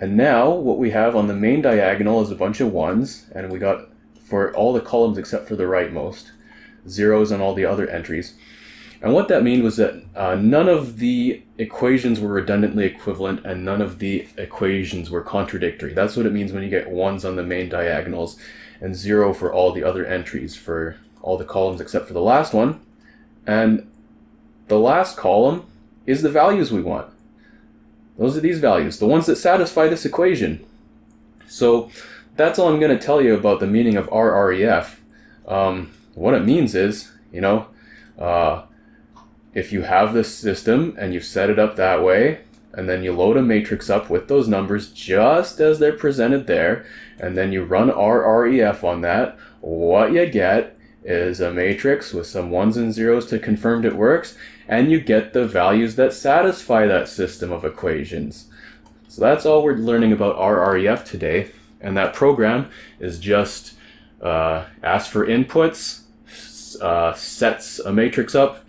And now what we have on the main diagonal is a bunch of ones, and we got, for all the columns except for the rightmost, zeros on all the other entries. And what that meant was that none of the equations were redundantly equivalent and none of the equations were contradictory. That's what it means when you get ones on the main diagonals and zero for all the other entries for all the columns except for the last one. And the last column is the values we want. Those are these values, the ones that satisfy this equation. So that's all I'm going to tell you about the meaning of RREF. What it means is, you know, if you have this system and you've set it up that way, and then you load a matrix up with those numbers just as they're presented there, and then you run RREF on that, what you get is a matrix with some ones and zeros to confirm it works, and you get the values that satisfy that system of equations. So that's all we're learning about RREF today, and that program is just asks for inputs, sets a matrix up,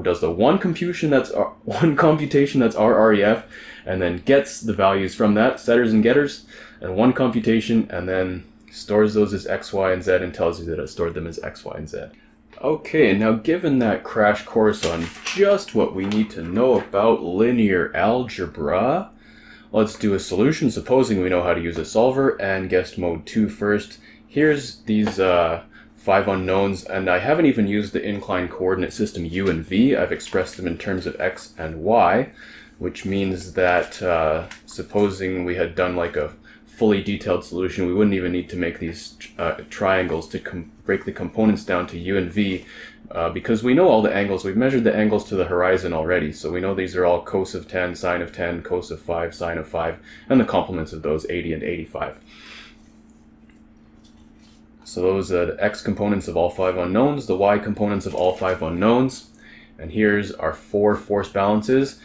does the one computation that's RREF, and then gets the values from that, setters and getters, and one computation, and then stores those as X, Y, and Z, and tells you that it stored them as X, Y, and Z. Okay, now given that crash course on just what we need to know about linear algebra, let's do a solution, supposing we know how to use a solver, and guest mode 2 first. Here's these five unknowns, and I haven't even used the inclined coordinate system u and v. I've expressed them in terms of x and y, which means that supposing we had done like a fully detailed solution, we wouldn't even need to make these triangles to break the components down to u and v, because we know all the angles. We've measured the angles to the horizon already, so we know these are all cos of 10, sine of 10, cos of 5, sine of 5, and the complements of those, 80 and 85. So those are the x components of all five unknowns, the y components of all five unknowns, and here's our four force balances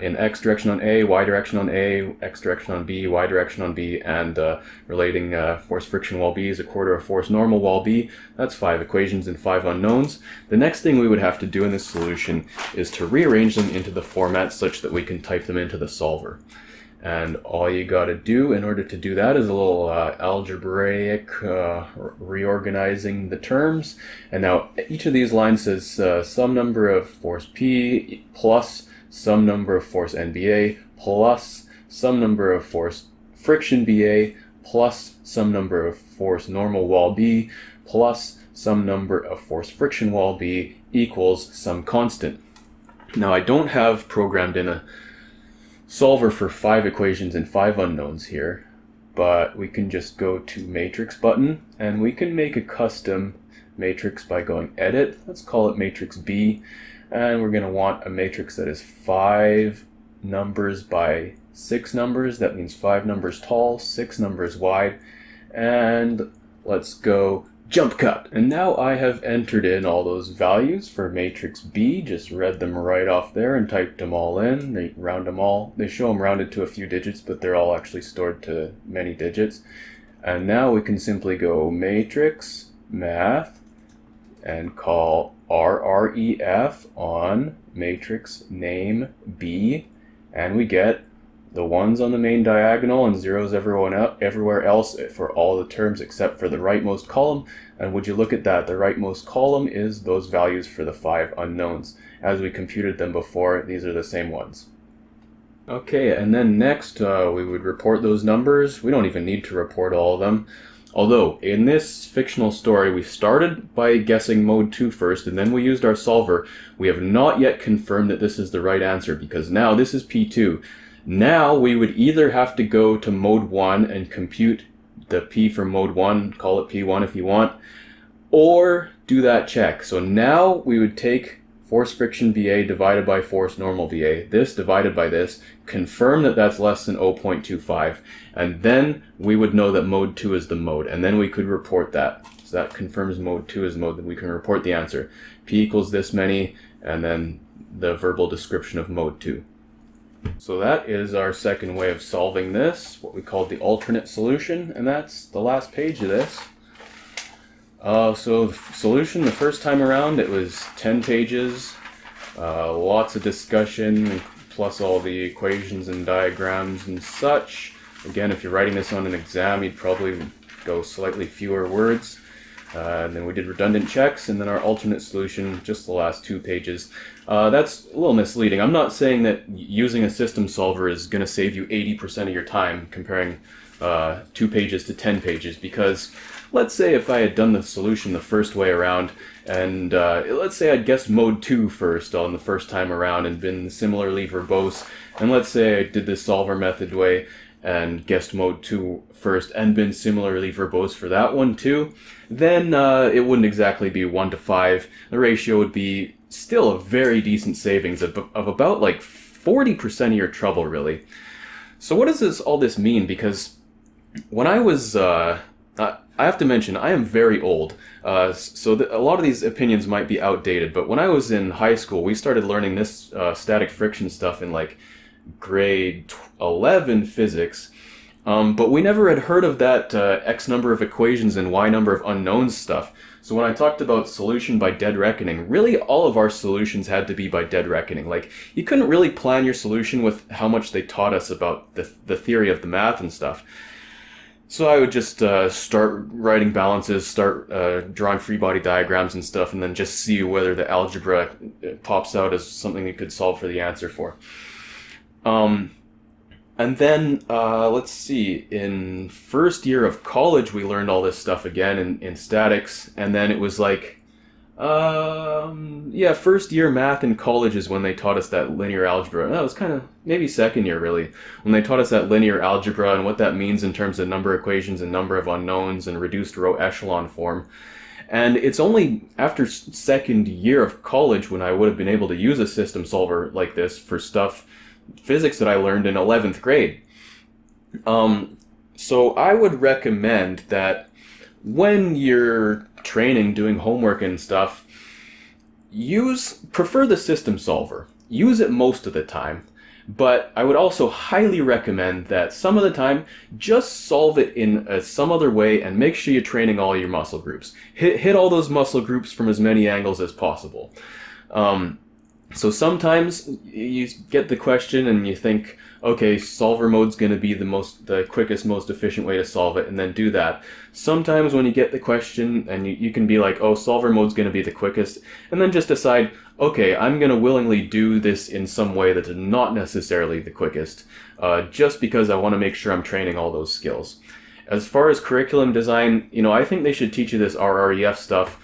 in x direction on A, y direction on A, x direction on B, y direction on B, and relating force friction wall B is a quarter of force normal wall B. That's five equations and five unknowns. The next thing we would have to do in this solution is to rearrange them into the format such that we can type them into the solver. And all you got to do in order to do that is a little algebraic reorganizing the terms. And now each of these lines says some number of force P plus some number of force NBA plus some number of force friction BA plus some number of force normal wall B plus some number of force friction wall B equals some constant. Now I don't have programmed in a solver for five equations and five unknowns here, but we can just go to matrix button and we can make a custom matrix by going edit. Let's call it matrix B, and we're going to want a matrix that is 5 numbers by 6 numbers. That means 5 numbers tall, 6 numbers wide, and let's go jump cut. And now I have entered in all those values for matrix B, just read them right off there and typed them all in. They round them all. They show them rounded to a few digits, but they're all actually stored to many digits. And now we can simply go matrix math and call RREF on matrix name B, and we get the ones on the main diagonal and zeros everywhere else for all the terms except for the rightmost column. And would you look at that, the rightmost column is those values for the five unknowns. As we computed them before, these are the same ones. Okay, and then next we would report those numbers. We don't even need to report all of them. Although, in this fictional story, we started by guessing mode 2 first, and then we used our solver. We have not yet confirmed that this is the right answer, because now this is P2. Now we would either have to go to mode 1 and compute the P for mode 1, call it P1 if you want, or do that check. So now we would take force friction BA divided by force normal BA, this divided by this, confirm that that's less than 0.25, and then we would know that mode 2 is the mode, and then we could report that. So that confirms mode 2 is mode that we can report the answer. P equals this many, and then the verbal description of mode 2. So that is our second way of solving this, what we call the alternate solution, and that's the last page of this. So the solution the first time around, it was 10 pages, lots of discussion, plus all the equations and diagrams and such. Again, if you're writing this on an exam, you'd probably go slightly fewer words. And then we did redundant checks, and then our alternate solution, just the last 2 pages. That's a little misleading. I'm not saying that using a system solver is going to save you 80% of your time comparing 2 pages to 10 pages, because let's say if I had done the solution the first way around, and let's say I'd guessed mode 2 first on the first time around and been similarly verbose, and let's say I did this solver method way and guessed mode 2 first and been similarly verbose for that one too, then it wouldn't exactly be 1 to 5. The ratio would be still a very decent savings of about like 40% of your trouble, really. So what does this all this mean? Because when I was I have to mention, I am very old, so a lot of these opinions might be outdated, but when I was in high school, we started learning this static friction stuff in like grade 11 physics, but we never had heard of that x number of equations and y number of unknowns stuff. So when I talked about solution by dead reckoning, really all of our solutions had to be by dead reckoning. Like, you couldn't really plan your solution with how much they taught us about the theory of the math and stuff. So I would just start writing balances, start drawing free body diagrams and stuff, and then just see whether the algebra pops out as something you could solve for the answer for. And then, let's see, in first year of college we learned all this stuff again in statics, and then it was like, yeah, first year math in college is when they taught us that linear algebra. That was kind of, maybe second year really, when they taught us that linear algebra and what that means in terms of number equations and number of unknowns and reduced row echelon form. And it's only after second year of college when I would have been able to use a system solver like this for stuff, physics that I learned in 11th grade. So I would recommend that when you're training, doing homework and stuff, prefer the system solver. Use it most of the time, but I would also highly recommend that some of the time just solve it in some other way and make sure you're training all your muscle groups. Hit all those muscle groups from as many angles as possible. So sometimes you get the question and you think, okay, solver mode's going to be the quickest, most efficient way to solve it, and then do that. Sometimes when you get the question and you can be like, oh, solver mode's going to be the quickest, and then just decide, okay, I'm going to willingly do this in some way that's not necessarily the quickest, just because I want to make sure I'm training all those skills. As far as curriculum design, you know, I think they should teach you this RREF stuff.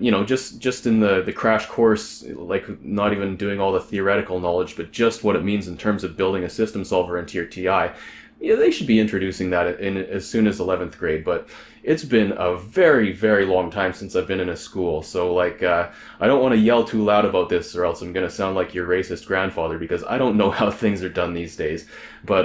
You know, just in the crash course, like not even doing all the theoretical knowledge, but just what it means in terms of building a system solver into your TI. Yeah, they should be introducing that in as soon as 11th grade, but it's been a very, very long time since I've been in a school, so like, I don't want to yell too loud about this or else I'm going to sound like your racist grandfather, because I don't know how things are done these days. But,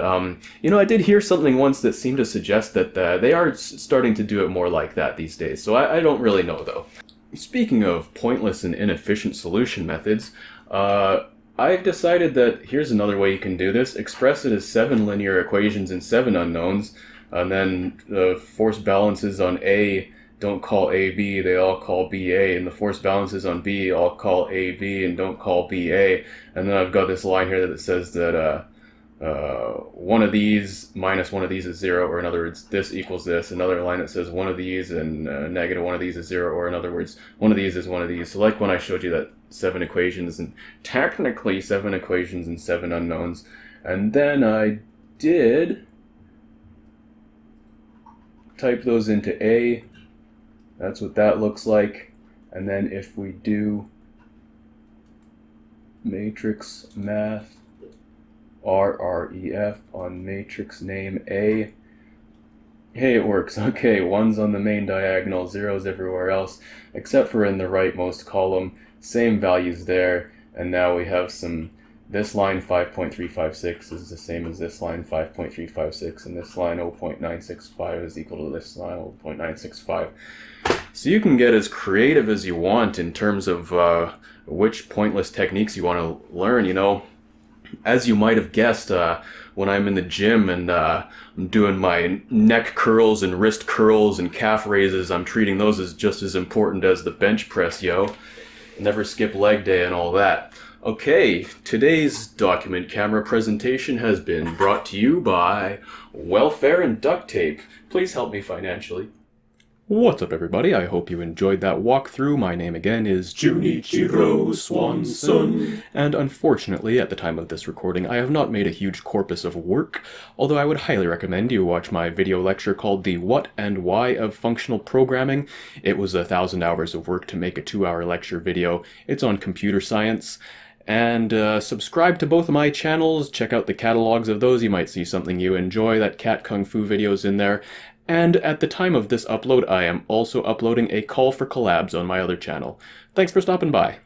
you know, I did hear something once that seemed to suggest that they are starting to do it more like that these days, so I don't really know, though. Speaking of pointless and inefficient solution methods, I've decided that here's another way you can do this. Express it as 7 linear equations and 7 unknowns, and then the force balances on A don't call AB, they all call BA, and the force balances on B all call AB and don't call BA. And then I've got this line here that says that one of these minus one of these is 0, or in other words, this equals this. Another line that says one of these and negative one of these is 0, or in other words, one of these is one of these. So like when I showed you that 7 equations, and technically 7 equations and 7 unknowns. And then I did type those into A. That's what that looks like. And then if we do matrix math RREF on matrix name A, hey, it works. Okay, 1's on the main diagonal, 0's everywhere else, except for in the rightmost column. Same values there, and now we have some This line 5.356 is the same as this line 5.356, and this line 0.965 is equal to this line 0.965. So you can get as creative as you want in terms of which pointless techniques you want to learn. You know, as you might have guessed, when I'm in the gym and I'm doing my neck curls and wrist curls and calf raises, I'm treating those as just as important as the bench press, yo. Never skip leg day and all that. Okay, today's document camera presentation has been brought to you by Welfare and Duct Tape. Please help me financially. What's up, everybody? I hope you enjoyed that walkthrough. My name again is Junichiro Swanson, and unfortunately, at the time of this recording, I have not made a huge corpus of work, although I would highly recommend you watch my video lecture called The What and Why of Functional Programming. It was 1,000 hours of work to make a 2-hour lecture video. It's on computer science. And subscribe to both of my channels, check out the catalogs of those, you might see something you enjoy. That cat kung fu video's in there. And at the time of this upload, I am also uploading a call for collabs on my other channel. Thanks for stopping by.